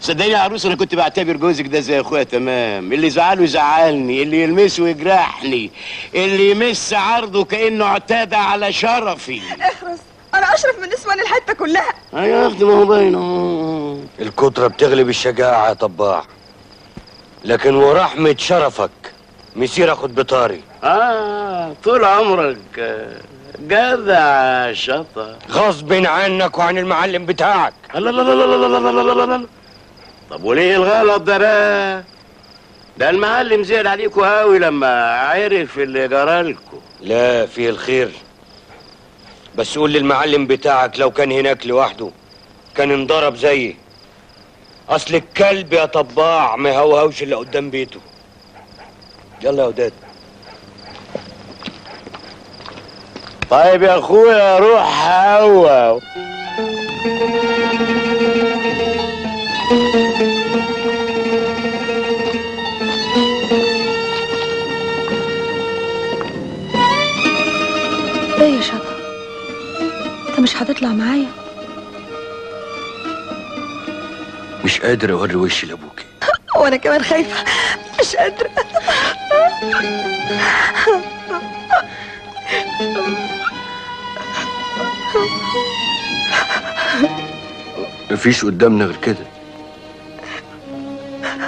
صدقني يا عروس، انا كنت بعتبر جوزك ده زي اخويا تمام، اللي يزعله يزعلني، اللي يلمسه يجرحني، اللي يمس عرضه كانه اعتدى على شرفي. اخرس، انا اشرف من نسوان الحته كلها. ايوه يا اختي، ما هو باين اهو. الكتره بتغلب الشجاعه يا طباع، لكن ورحمه شرفك مسير اخد بطاري. اه طول عمرك جدع شطة، غصب عنك وعن المعلم بتاعك. لا لا لا لا لا لا لا لا. طب وليه الغلط ده بقى؟ ده المعلم زعل عليكم قوي لما عرف اللي جرالكم. لا، فيه الخير، بس قول للمعلم بتاعك لو كان هناك لوحده كان انضرب زيي. اصل الكلب يا طباع ما هوهوش اللي قدام بيته. يلا يا وداد. طيب يا اخويا، روح هوا. ايه يا شطة، انت مش هتطلع معايا؟ مش قادر اوري وشي لابوكي. وانا كمان خايفة، مش قادرة. مفيش قدامنا غير كده،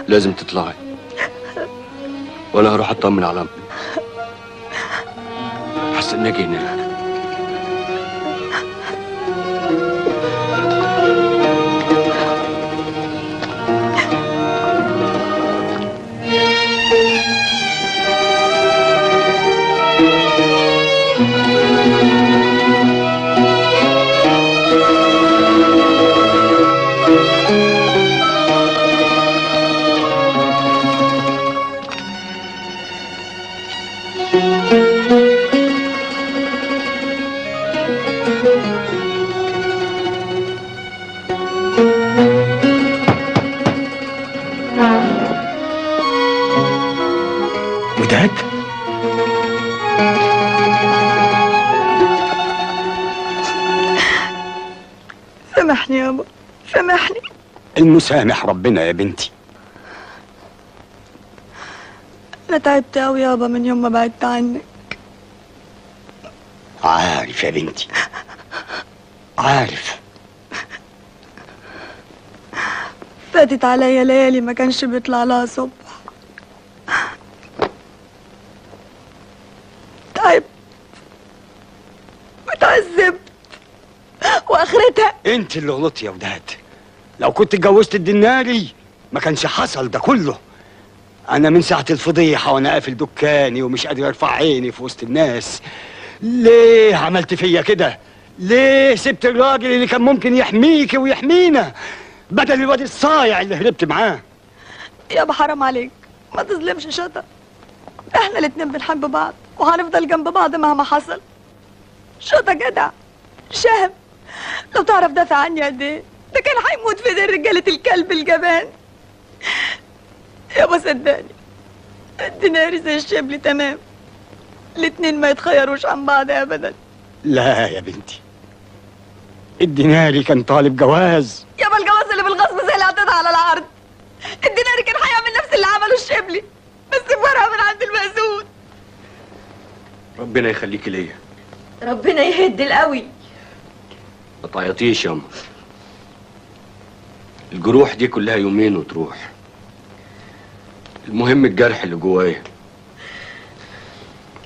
لازم تطلعي وانا هروح اطمن على امي. حسن اجي هنا. سامحني يابا، سامحني. المسامح ربنا يا بنتي. أنا تعبت أوي يابا من يوم ما بعدت عنك. عارف يا بنتي، عارف. فاتت عليا ليالي ما كانش بيطلع لها صبح. تعبت وتعذبت واخرتها انت اللي غلطتي يا وداد. لو كنت اتجوزت الدناري ما كانش حصل ده كله. انا من ساعه الفضيحه وانا قافل دكاني ومش قادر ارفع عيني في وسط الناس. ليه عملت فيا كده؟ ليه سبت الراجل اللي كان ممكن يحميك ويحمينا بدل الواد الصايع اللي هربت معاه؟ يابا حرام عليك، ما تظلمش شطة. احنا الاتنين بنحب بعض وهنفضل جنب بعض مهما حصل. شطة جدع شهم، لو تعرف دافع عني قد ايه ده كان هيموت في ايدين رجاله الكلب الجبان. يابا صدقني، الدناري زي الشبل تمام، الاتنين ما يتخيروش عن بعض ابدا. لا يا بنتي، الديناري كان طالب جواز. يابا الجواز اللي بالغصب زي اللي اعطيتها على العرض. الديناري كان هيعمل نفس اللي عمله الشبلي بس بورقه من عند المأذون. ربنا يخليكي ليا. ربنا يهد القوي. ما تعيطيش يا أم. الجروح دي كلها يومين وتروح. المهم الجرح اللي جوايا.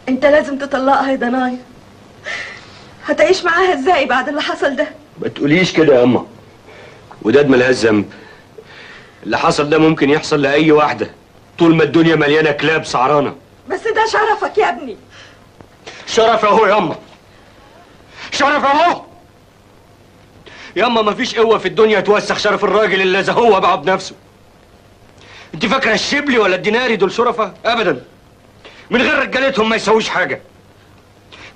انت لازم تطلقها يا دنايا. هتعيش معاها ازاي بعد اللي حصل ده؟ ما تقوليش كده يا اما. وداد ملهاش ذنب. اللي حصل ده ممكن يحصل لاي واحده طول ما الدنيا مليانه كلاب سعرانه. بس ده شرفك يا ابني. شرف اهو يا اما. شرف اهو. يا اما مفيش قوه في الدنيا توسخ شرف الراجل اللي زهوه بقى بنفسه. انت فاكره الشبلي ولا الديناري دول شرفه؟ ابدا. من غير رجالتهم ما يسويش حاجه.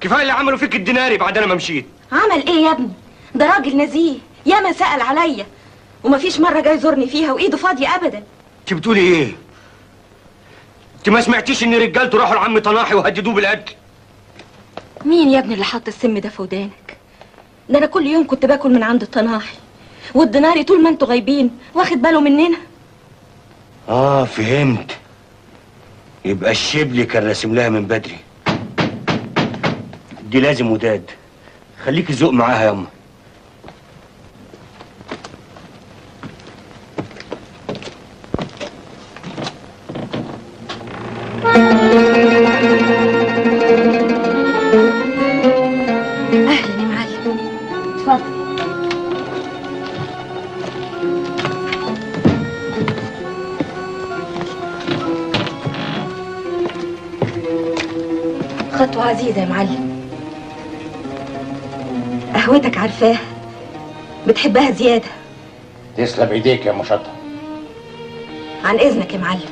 كفايه اللي عملوا فيك الديناري بعد انا ما مشيت. عمل ايه يا ابني؟ ده راجل نزيه، ياما سأل عليا ومفيش مره جاي يزورني فيها وايده فاضيه ابدا. انت بتقولي ايه؟ انت ما سمعتيش ان رجالته راحوا لعم طناحي وهددوه بالقتل؟ مين يا ابني اللي حط السم ده في ودانك؟ ده انا كل يوم كنت باكل من عند الطناحي، والديناري طول ما انتوا غايبين واخد باله مننا. اه فهمت. يبقى الشبلي كان راسم لها من بدري. دي لازم وداد. خليكي ذوق معاها يا اما. اهلا يا معلم. اتفضل. خطوة عزيزة يا معلم. قهوتك عارفاها، بتحبها زيادة. تسلم ايديك يا مشطة. عن اذنك يا معلم.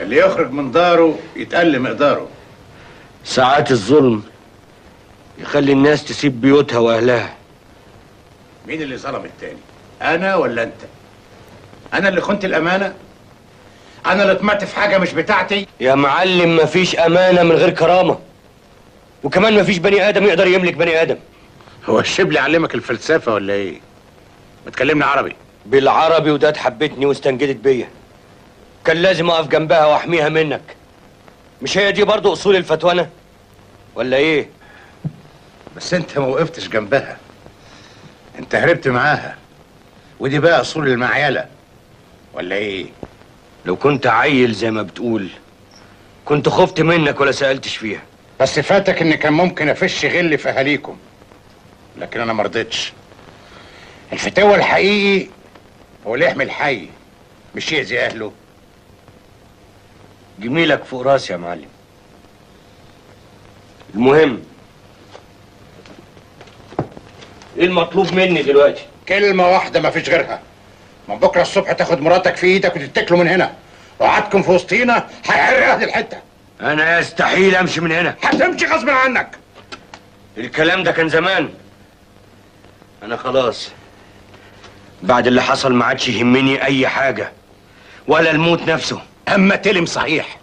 اللي يخرج من داره يتقل مقداره. ساعات الظلم يخلي الناس تسيب بيوتها واهلها. مين اللي ظلم التاني؟ أنا ولا أنت؟ أنا اللي خنت الأمانة؟ أنا اللي طمعت في حاجة مش بتاعتي؟ يا معلم مفيش أمانة من غير كرامة. وكمان مفيش بني آدم يقدر يملك بني آدم. هو الشبلي علمك الفلسفة ولا إيه؟ ما تكلمنا عربي. بالعربي وده حبتني واستنجدت بيا. كان لازم أقف جنبها وأحميها منك. مش هي دي برضه أصول الفتوانة؟ ولا إيه؟ بس أنت ما وقفتش جنبها. انت هربت معاها، ودي بقى اصول المعيله ولا ايه؟ لو كنت عيل زي ما بتقول كنت خفت منك ولا سالتش فيها. بس فاتك ان كان ممكن افش غل في اهاليكم، لكن انا ما رضيتش. الفتاوى الحقيقي هو اللي يحمي الحي مش يأذي اهله. جميلك فوق راسي يا معلم. المهم ايه المطلوب مني دلوقتي؟ كلمة واحدة مفيش غيرها. من بكرة الصبح تاخد مراتك في ايدك وتتكلوا من هنا. وقعدكم في وسطينا هيعرق اهل الحتة. أنا يستحيل أمشي من هنا. هتمشي غصب عنك. الكلام ده كان زمان. أنا خلاص. بعد اللي حصل ما عادش يهمني أي حاجة. ولا الموت نفسه. أما تلم صحيح.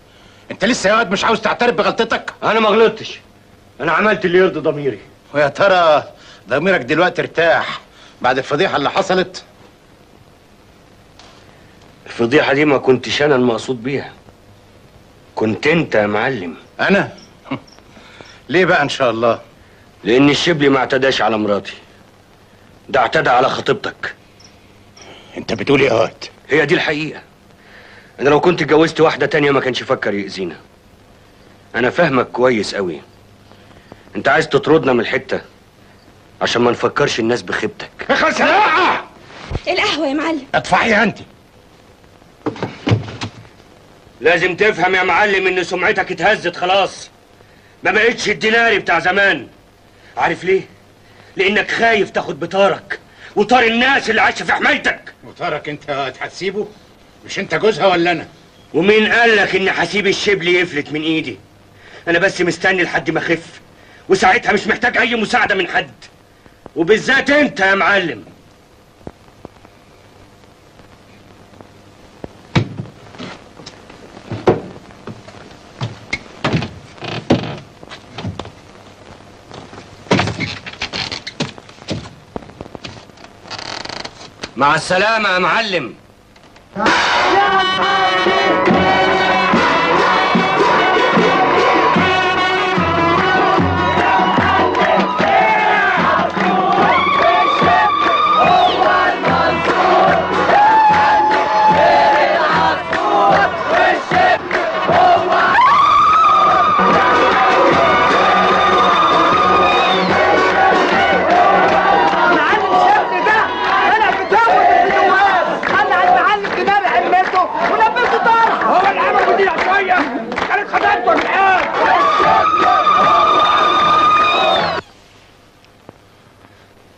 أنت لسه يا واد مش عاوز تعترف بغلطتك؟ أنا ما غلطتش. أنا عملت اللي يرضي ضميري. ويا ترى ضميرك دلوقتي ارتاح بعد الفضيحة اللي حصلت؟ الفضيحة دي ما كنتش أنا المقصود بيها. كنت أنت يا معلم. أنا؟ ليه بقى إن شاء الله؟ لأن الشبلي ما اعتداش على مراتي. ده اعتدى على خطيبتك. أنت بتقول إيه يا واد؟ هي دي الحقيقة. أنا لو كنت اتجوزت واحدة تانية ما كانش فكر يأذينا. أنا فاهمك كويس أوي. أنت عايز تطردنا من الحتة عشان ما نفكرش الناس بخيبتك. اخلص يا وقع. القهوة يا معلم. ادفعيها انت. لازم تفهم يا معلم ان سمعتك اتهزت خلاص. ما بقتش الديناري بتاع زمان. عارف ليه؟ لانك خايف تاخد بطارك وطار الناس اللي عايشه في حمايتك. وطارك انت هتسيبه؟ مش انت جوزها ولا انا؟ ومين قالك ان هسيب الشبلي يفلت من ايدي؟ انا بس مستني لحد ما اخف، وساعتها مش محتاج اي مساعده من حد. وبالذات انت يا معلم. مع السلامة يا معلم.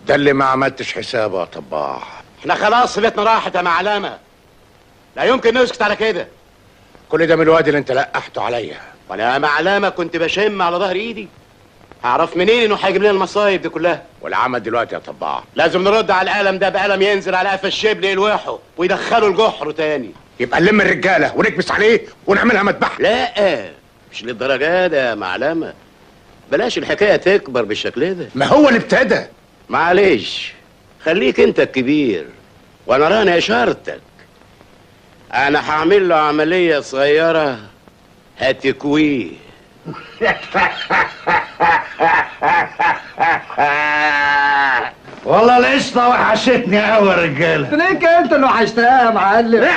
ده اللي ما عملتش حسابه يا طباع. احنا خلاص صلتنا راحت يا معلمه، لا يمكن نسكت على كده. كل ده من الواد اللي انت لقحته عليا. وانا يا معلمه كنت بشم على ظهر ايدي، هعرف منين انه هيجيب لنا المصايب دي كلها؟ والعمل دلوقتي يا طباع لازم نرد على القلم ده بقلم ينزل على قفا الشبل يلوحه ويدخله لجحره تاني. يبقى نلم الرجاله ونكبس عليه ونعملها مذبحه. لا مش للدرجه ده يا معلمه، بلاش الحكايه تكبر بالشكل ده. ما هو اللي ابتدى. معلش خليك انت الكبير وانا راني اشارتك. انا هعمل له عمليه صغيره هتكويه. والله القشطه وحشتني قوي يا رجاله. ليه كده انت اللي وحشتها يا معلم؟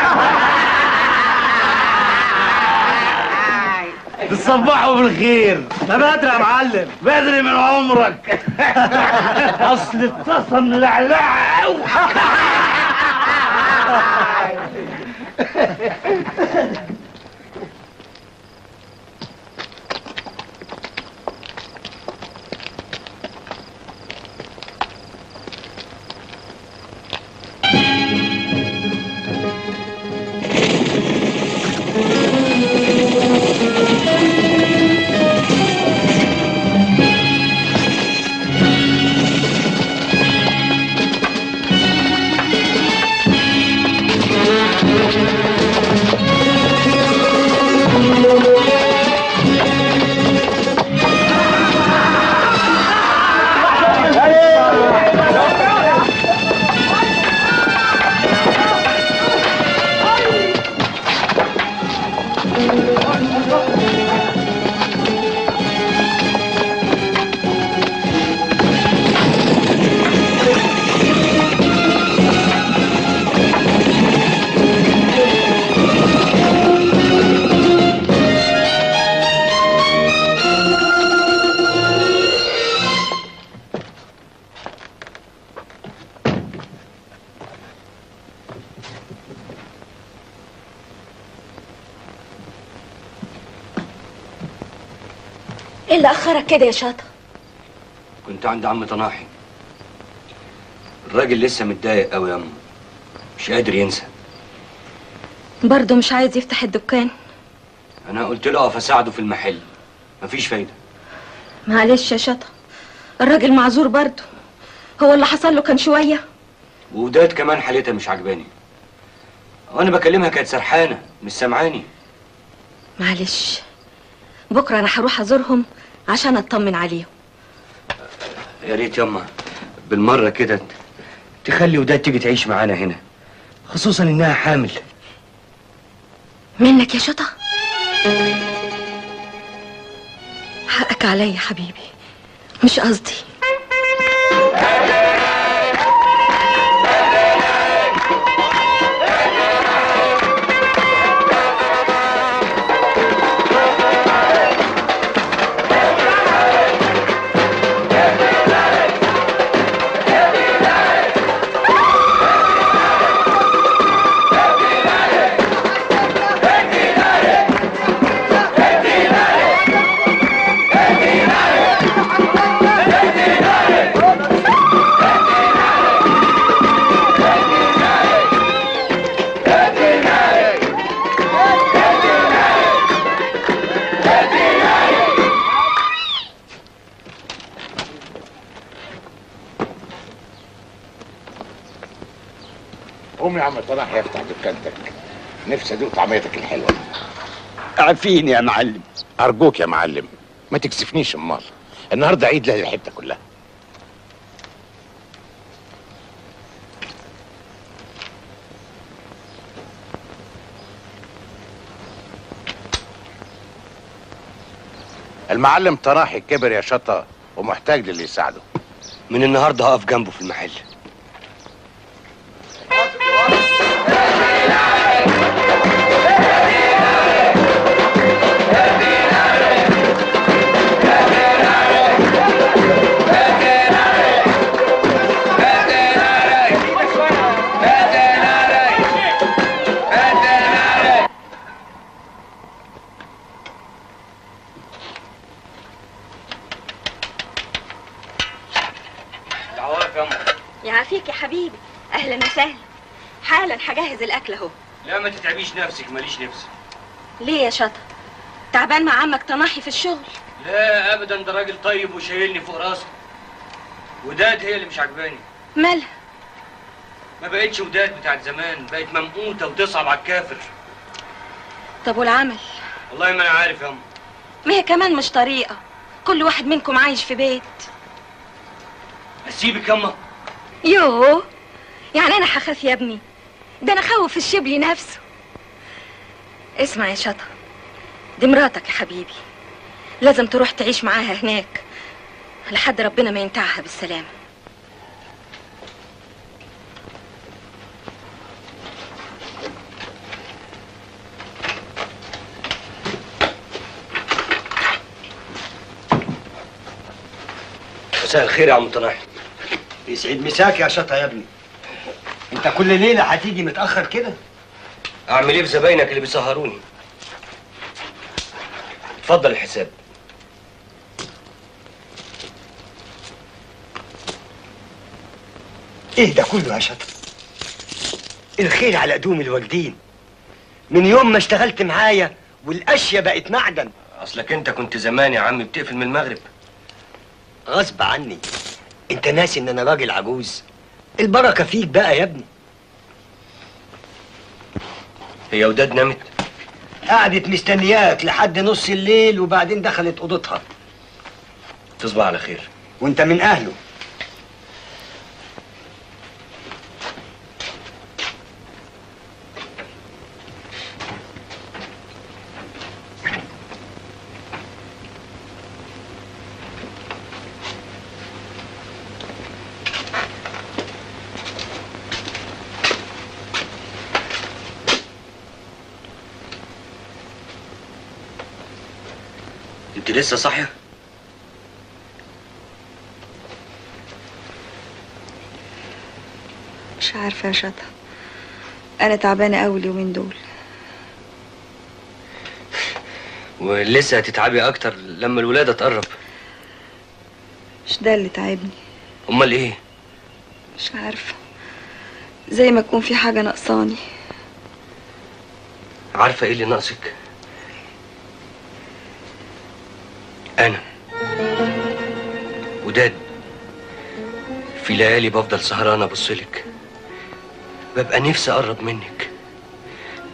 تصبحوا بالخير. ده بدري يا معلم، بدري من عمرك. اصل اتصل ملعلعه قوي. ايه اللي اخرك كده يا شاطر؟ كنت عند عم طناحي. الراجل لسه متضايق قوي يا امي، مش قادر ينسى. برضه مش عايز يفتح الدكان. انا قلت له اقف اساعده في المحل، مفيش فايده. معلش يا شاطر، الراجل معذور برضه، هو اللي حصل له كان شويه. ووداد كمان حالتها مش عجباني، وانا بكلمها كانت سرحانه مش سامعاني. معلش، بكره انا هروح ازورهم عشان اطمن عليهم. يا ريت يما بالمره كده تخلي وداد تيجي تعيش معانا هنا، خصوصا انها حامل. منك يا شطه، حقك عليا حبيبي، مش قصدي. قوم يا عم طلع هيفتح دكانتك، نفسي ادوق طعميتك الحلوه. اعفيني يا معلم. ارجوك يا معلم ما تكسفنيش. امال النهارده عيد لاهل الحته كلها. المعلم طناحي كبر يا شطة ومحتاج للي يساعده. من النهارده هقف جنبه في المحل. يعافيك يا حبيبي، اهلا وسهلا. حالا هجهز الاكل اهو. لا ما تتعبيش نفسك، ماليش نفسي. ليه يا شطة؟ تعبان مع عمك طناحي في الشغل؟ لا ابدا، ده راجل طيب وشايلني فوق راسه. وداد هي اللي مش عجباني. مالها؟ ما بقتش وداد بتاعت زمان، بقت ممقوته وتصعب على الكافر. طب والعمل؟ والله ما انا عارف يا امي. ما هي كمان مش طريقه، كل واحد منكم عايش في بيت. اسيبك يا امي؟ يوه، يعني انا هخاف يا ابني؟ ده انا خوف الشبلي نفسه. اسمع يا شطة، دي مراتك يا حبيبي، لازم تروح تعيش معاها هناك لحد ربنا ما ينتعها بالسلامة. مساء الخير يا عم طناحي. يسعد مساك يا شطة يا ابني. انت كل ليلة هتيجي متأخر كده؟ اعمل ايه في زباينك اللي بيسهروني؟ اتفضل الحساب. ايه ده كله يا شطة؟ الخير على قدوم الوالدين. من يوم ما اشتغلت معايا والاشياء بقت معدن. اصلك انت كنت زمان يا عمي بتقفل من المغرب غصب عني. انت ناسي ان انا راجل عجوز؟ البركه فيك بقى يا ابني. هي وداد نامت؟ قعدت مستنياك لحد نص الليل وبعدين دخلت اوضتها. تصبح على خير. وانت من اهله. انت لسه صاحيه؟ مش عارفه يا شطة، انا تعبانه قوي اليومين دول. ولسه هتتعبي اكتر لما الولاده تقرب. مش ده اللي تعبني. امال ايه؟ مش عارفه، زي ما تكون في حاجه ناقصاني. عارفه ايه اللي ناقصك؟ أنا وداد في ليالي بفضل سهرانة أبصلك، ببقى نفسي أقرب منك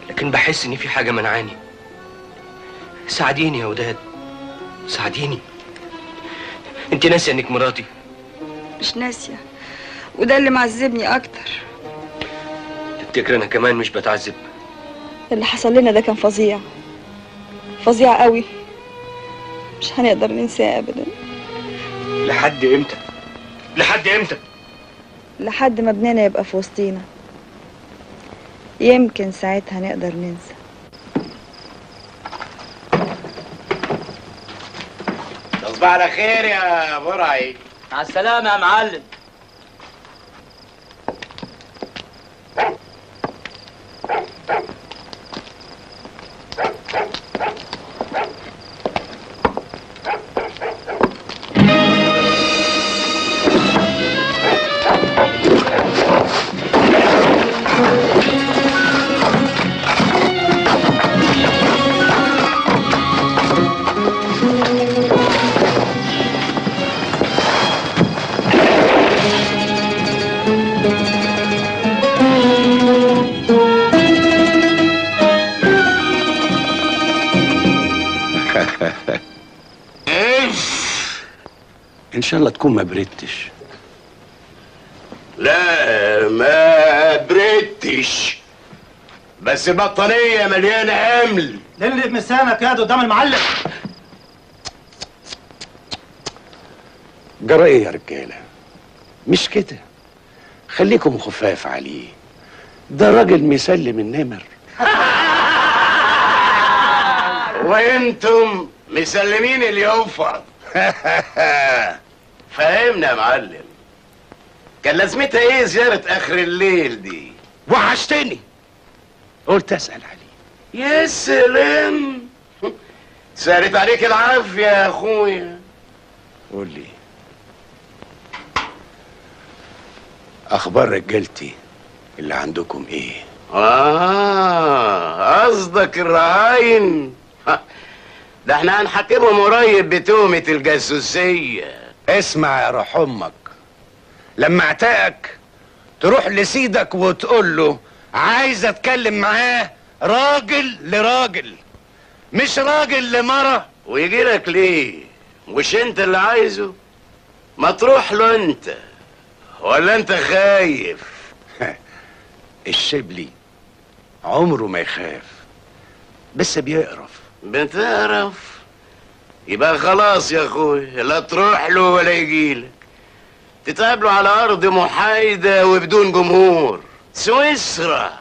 لكن بحس إن في حاجة منعاني. ساعديني يا وداد، ساعديني. أنت ناسية إنك مراتي؟ مش ناسية، وده اللي معذبني أكتر. تفتكر أنا كمان مش بتعذب؟ اللي حصل لنا ده كان فظيع، فظيع قوي، مش هنقدر ننساه ابدا. لحد امتى؟ لحد امتى؟ لحد ما ابننا يبقى في وسطينا، يمكن ساعتها نقدر ننسى. تصبح على خير يا برعي. مع السلامه يا معلم. ان شاء الله تكون ما بردتش. لا ما بردتش، بس بطانيه مليانه حمل. للي بمسامك يا قدام المعلم. جرى ايه يا رجاله؟ مش كده، خليكم خفاف عليه، ده راجل مسلم النمر. وانتم مسلمين اللي ينفض. فهمنا يا معلم، كان لازمتها ايه زياره اخر الليل دي؟ وحشتني، قلت اسال عليه. يا سلام، سهرت عليك العافيه يا اخويا. قول لي اخبار رجالتي اللي عندكم ايه؟ اه قصدك الرهاين؟ ده احنا هنحاكمهم قريب بتهمه الجاسوسيه. اسمع يا روح امك، لما اعتقك تروح لسيدك وتقول له عايز اتكلم معاه راجل لراجل، مش راجل لمرة. ويجي لك ليه؟ مش انت اللي عايزه؟ ما تروح له انت، ولا انت خايف؟ الشبلي عمره ما يخاف، بس بيقرف. بتقرف؟ يبقى خلاص يا اخويا، لا تروح له ولا يجيلك. تتقابلوا على ارض محايده وبدون جمهور، سويسرا.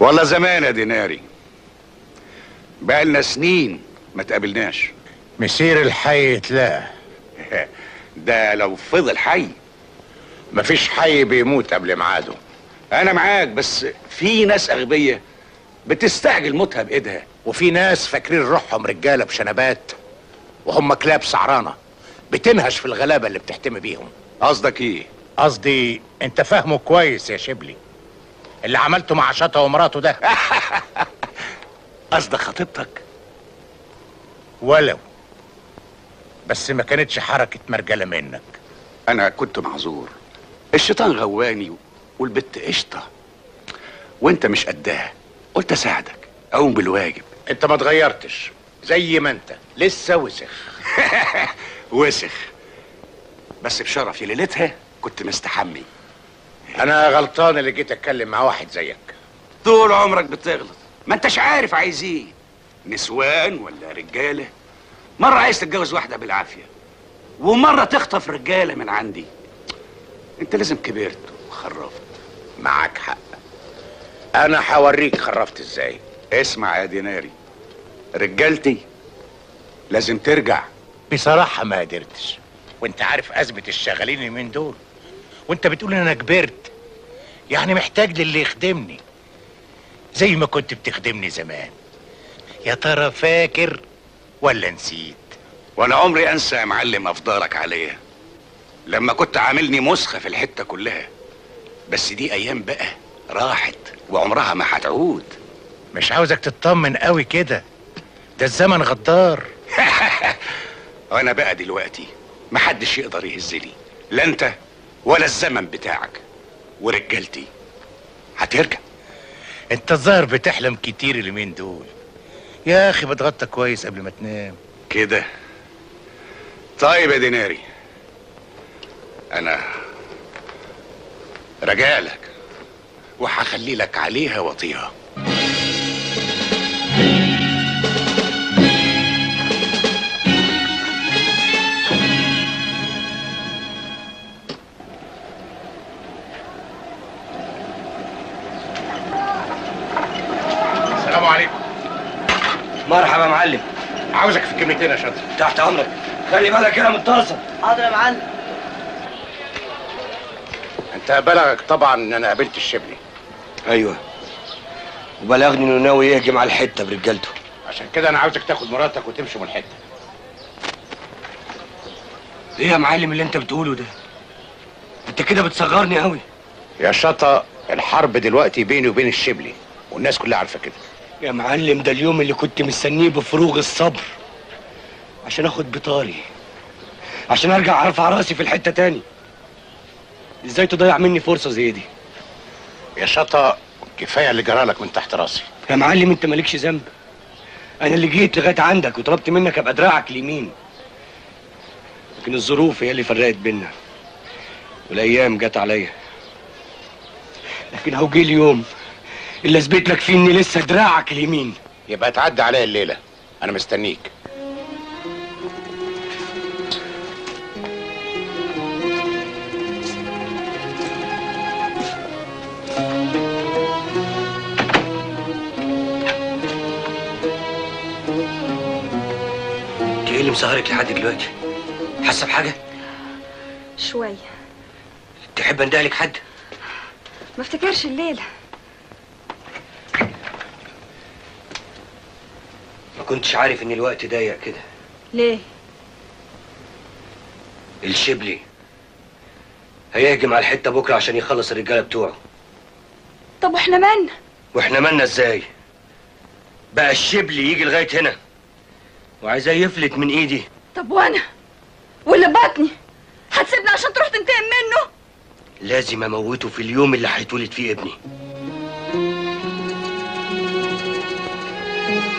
والله زمان يا ديناري، بقالنا سنين ما تقابلناش. مسير الحي اتلاه. ده لو فضل حي، مفيش حي بيموت قبل ميعاده. انا معاك، بس في ناس اغبيه بتستعجل موتها بايدها، وفي ناس فاكرين روحهم رجاله بشنبات وهم كلاب سعرانه بتنهش في الغلابه اللي بتحتمي بيهم. قصدك ايه؟ قصدي انت فاهمه كويس يا شبلي، اللي عملته مع شطا ومراته ده. قصدك خطيبتك؟ ولو، بس ما كانتش حركه مرجله منك. انا كنت معذور، الشيطان غواني والبت قشطه وانت مش قدها، قلت اساعدك اقوم بالواجب. انت ما اتغيرتش، زي ما انت لسه وسخ. وسخ، بس بشرفي ليلتها كنت مستحمي. انا غلطان اللي جيت اتكلم مع واحد زيك. طول عمرك بتغلط، ما انتش عارف عايزين نسوان ولا رجاله. مره عايز تتجوز واحده بالعافيه، ومره تخطف رجاله من عندي. انت لازم كبرت وخرفت. معاك حق، انا حوريك خرفت ازاي. اسمع يا ديناري، رجالتي لازم ترجع. بصراحه ما قدرتش، وانت عارف ازمه الشغالين من دول. وانت بتقول ان انا كبرت، يعني محتاج للي يخدمني زي ما كنت بتخدمني زمان. يا ترى فاكر ولا نسيت؟ ولا عمري انسى يا معلم افضالك عليا، لما كنت عاملني مسخه في الحته كلها. بس دي ايام بقى راحت وعمرها ما هتعود. مش عاوزك تطمن قوي كده، ده الزمن غدار. انا بقى دلوقتي محدش يقدر يهزني، لا انت ولا الزمن بتاعك. ورجالتي هترجع. انت الظاهر بتحلم كتير اليومين دول يا اخي، بتغطى كويس قبل ما تنام كده. طيب يا ديناري، انا راجعلك وهخلي لك عليها وطيها. مرحبا يا معلم. عاوزك في كلمتين يا شاطر. تحت امرك. خلي بالك كده من الطاسه. حاضر يا معلم. انت بلغك طبعا ان انا قابلت الشبلي؟ ايوه، وبلغني انه ناوي يهجم على الحته برجالته. عشان كده انا عاوزك تاخد مراتك وتمشي من الحته. ايه يا معلم اللي انت بتقوله ده؟ انت كده بتصغرني قوي يا شطه. الحرب دلوقتي بيني وبين الشبلي والناس كلها عارفه كده يا معلم. ده اليوم اللي كنت مستنيه بفروغ الصبر عشان اخد بطاري، عشان ارجع ارفع راسي في الحته تاني. ازاي تضيع مني فرصه زي دي يا شطه؟ كفايه اللي جرالك من تحت راسي يا معلم. انت مالكش ذنب، انا اللي جيت لغايه عندك وطلبت منك ابقى دراعك اليمين، لكن الظروف هي اللي فرقت بينا والايام جت عليا. لكن اهو جه اليوم اللي اثبت لك فيه اني لسه دراعك اليمين. يبقى تعدي عليا الليله، انا مستنيك. ايه اللي مسهرك لحد دلوقتي؟ حاسه بحاجه؟ شويه. تحب اندهلك حد؟ ما افتكرش الليله. ما كنتش عارف ان الوقت ضيق كده. ليه؟ الشبلي هيهجم على الحته بكره عشان يخلص الرجاله بتوعه. طب واحنا مالنا؟ واحنا مالنا ازاي؟ بقى الشبلي يجي لغايه هنا وعايزاه يفلت من ايدي. طب وانا؟ واللي بطني؟ هتسيبني عشان تروح تنتقم منه؟ لازم اموته في اليوم اللي هيتولد فيه ابني.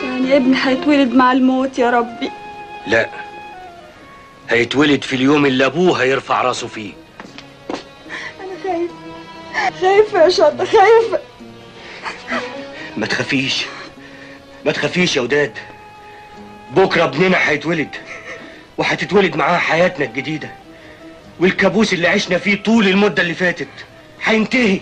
يعني ابني هيتولد مع الموت يا ربي؟ لا، هيتولد في اليوم اللي ابوه هيرفع راسه فيه. انا خايفه، خايفه يا شطه، خايفه. ما تخافيش، ما تخافيش يا وداد. بكره ابننا هيتولد وهتتولد معاه حياتنا الجديده، والكابوس اللي عشنا فيه طول المده اللي فاتت هينتهي.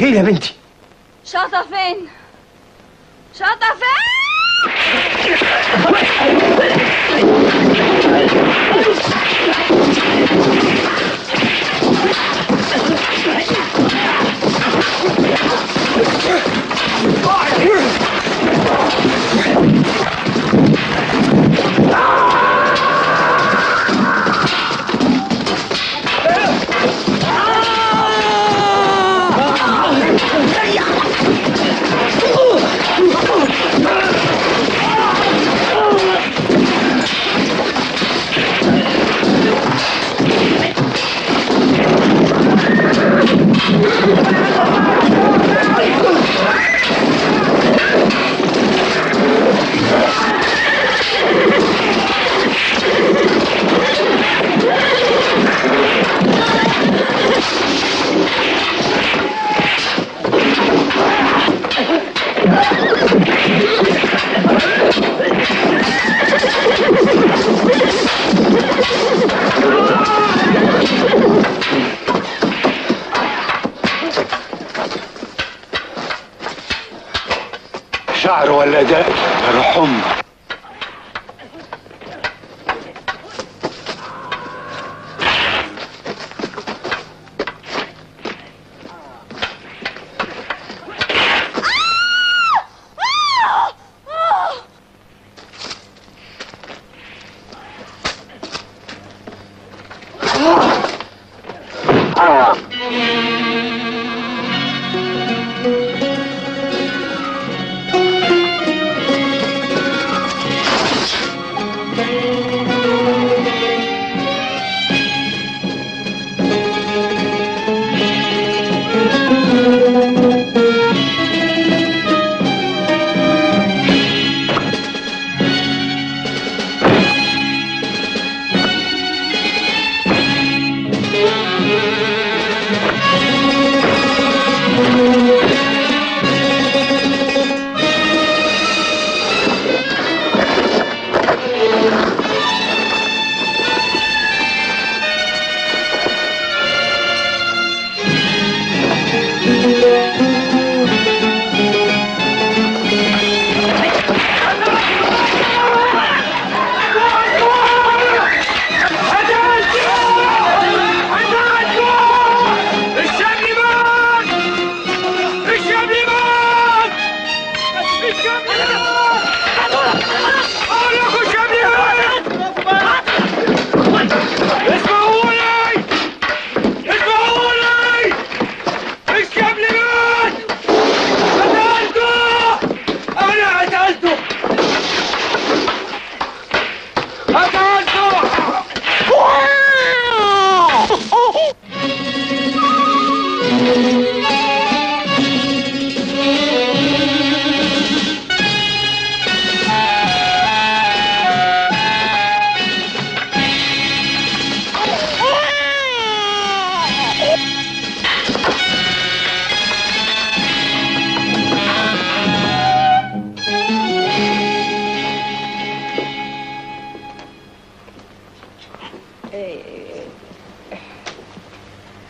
يا بنتي شاطة فين؟ شاطة فين؟ شعر ولا داء الحمى.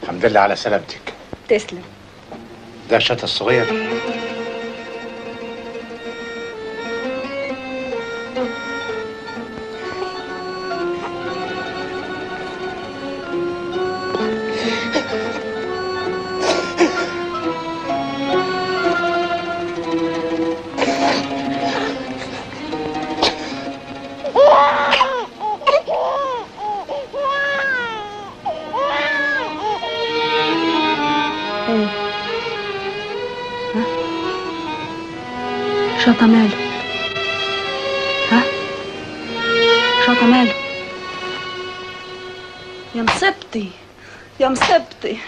الحمد لله على سلامتك. تسلم. ده الشط الصغير. شاطة ماله؟ ها؟ شاطة ماله؟ يا مصيبتي يا مصيبتي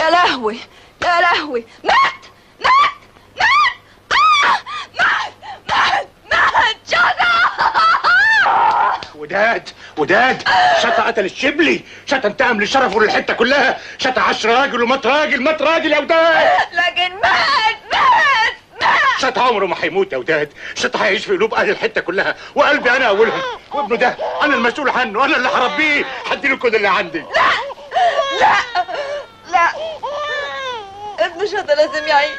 يا لهوي يا لهوي. مات مات مات آه مات مات مات شاطة. وداد وداد شاطة قتل الشبلي. شاطة انتقم لشرفه للحتة كلها. شاطة عاش راجل ومات راجل مات راجل يا وداد. لكن مات مات شط عمره ما هيموت يا وداد. شط هيعيش في قلوب اهل الحته كلها وقلبي انا اولهم. وابنه ده انا المسؤول عنه، انا اللي هربيه. هديله كل اللي عندي. لا لا لا ابن شط لازم يعيش.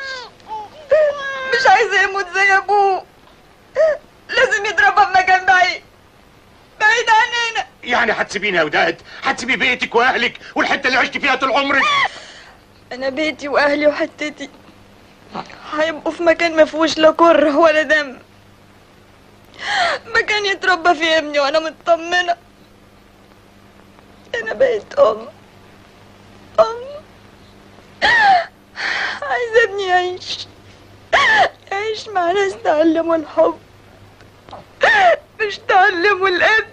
مش عايزه يموت زي ابوه. لازم يتربى في مكان بعيد بعيد عننا. يعني هتسيبيني يا وداد؟ هتسيبي بيتك واهلك والحته اللي عشت فيها طول عمرك؟ انا بيتي واهلي وحتتي هيبقوا في مكان ما فيهوش لا كره ولا دم. مكان يتربى فيه ابني وانا مطمنه. انا بقيت ام ام عايزه ابني يعيش يعيش مع ناس تعلموا الحب مش تعلموا القدر.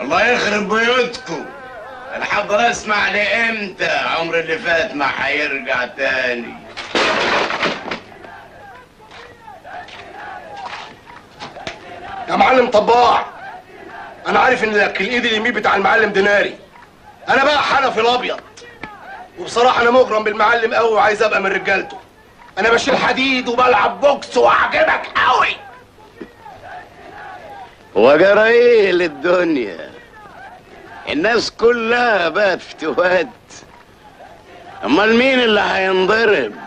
الله يخرب بيوتكم. الحضرة اسمع لي امتى؟ عمر اللي فات ما هيرجع تاني. يا معلم طباع، انا عارف ان الاكل ايد اليمين بتاع المعلم ديناري. انا بقى حنفي الابيض، وبصراحة انا مغرم بالمعلم قوي وعايز ابقى من رجالته. انا بشيل حديد وبلعب بوكس وعجبك قوي. وجرى ايه للدنيا؟ الناس كلها بقت فتوات. امال مين اللي هينضرب؟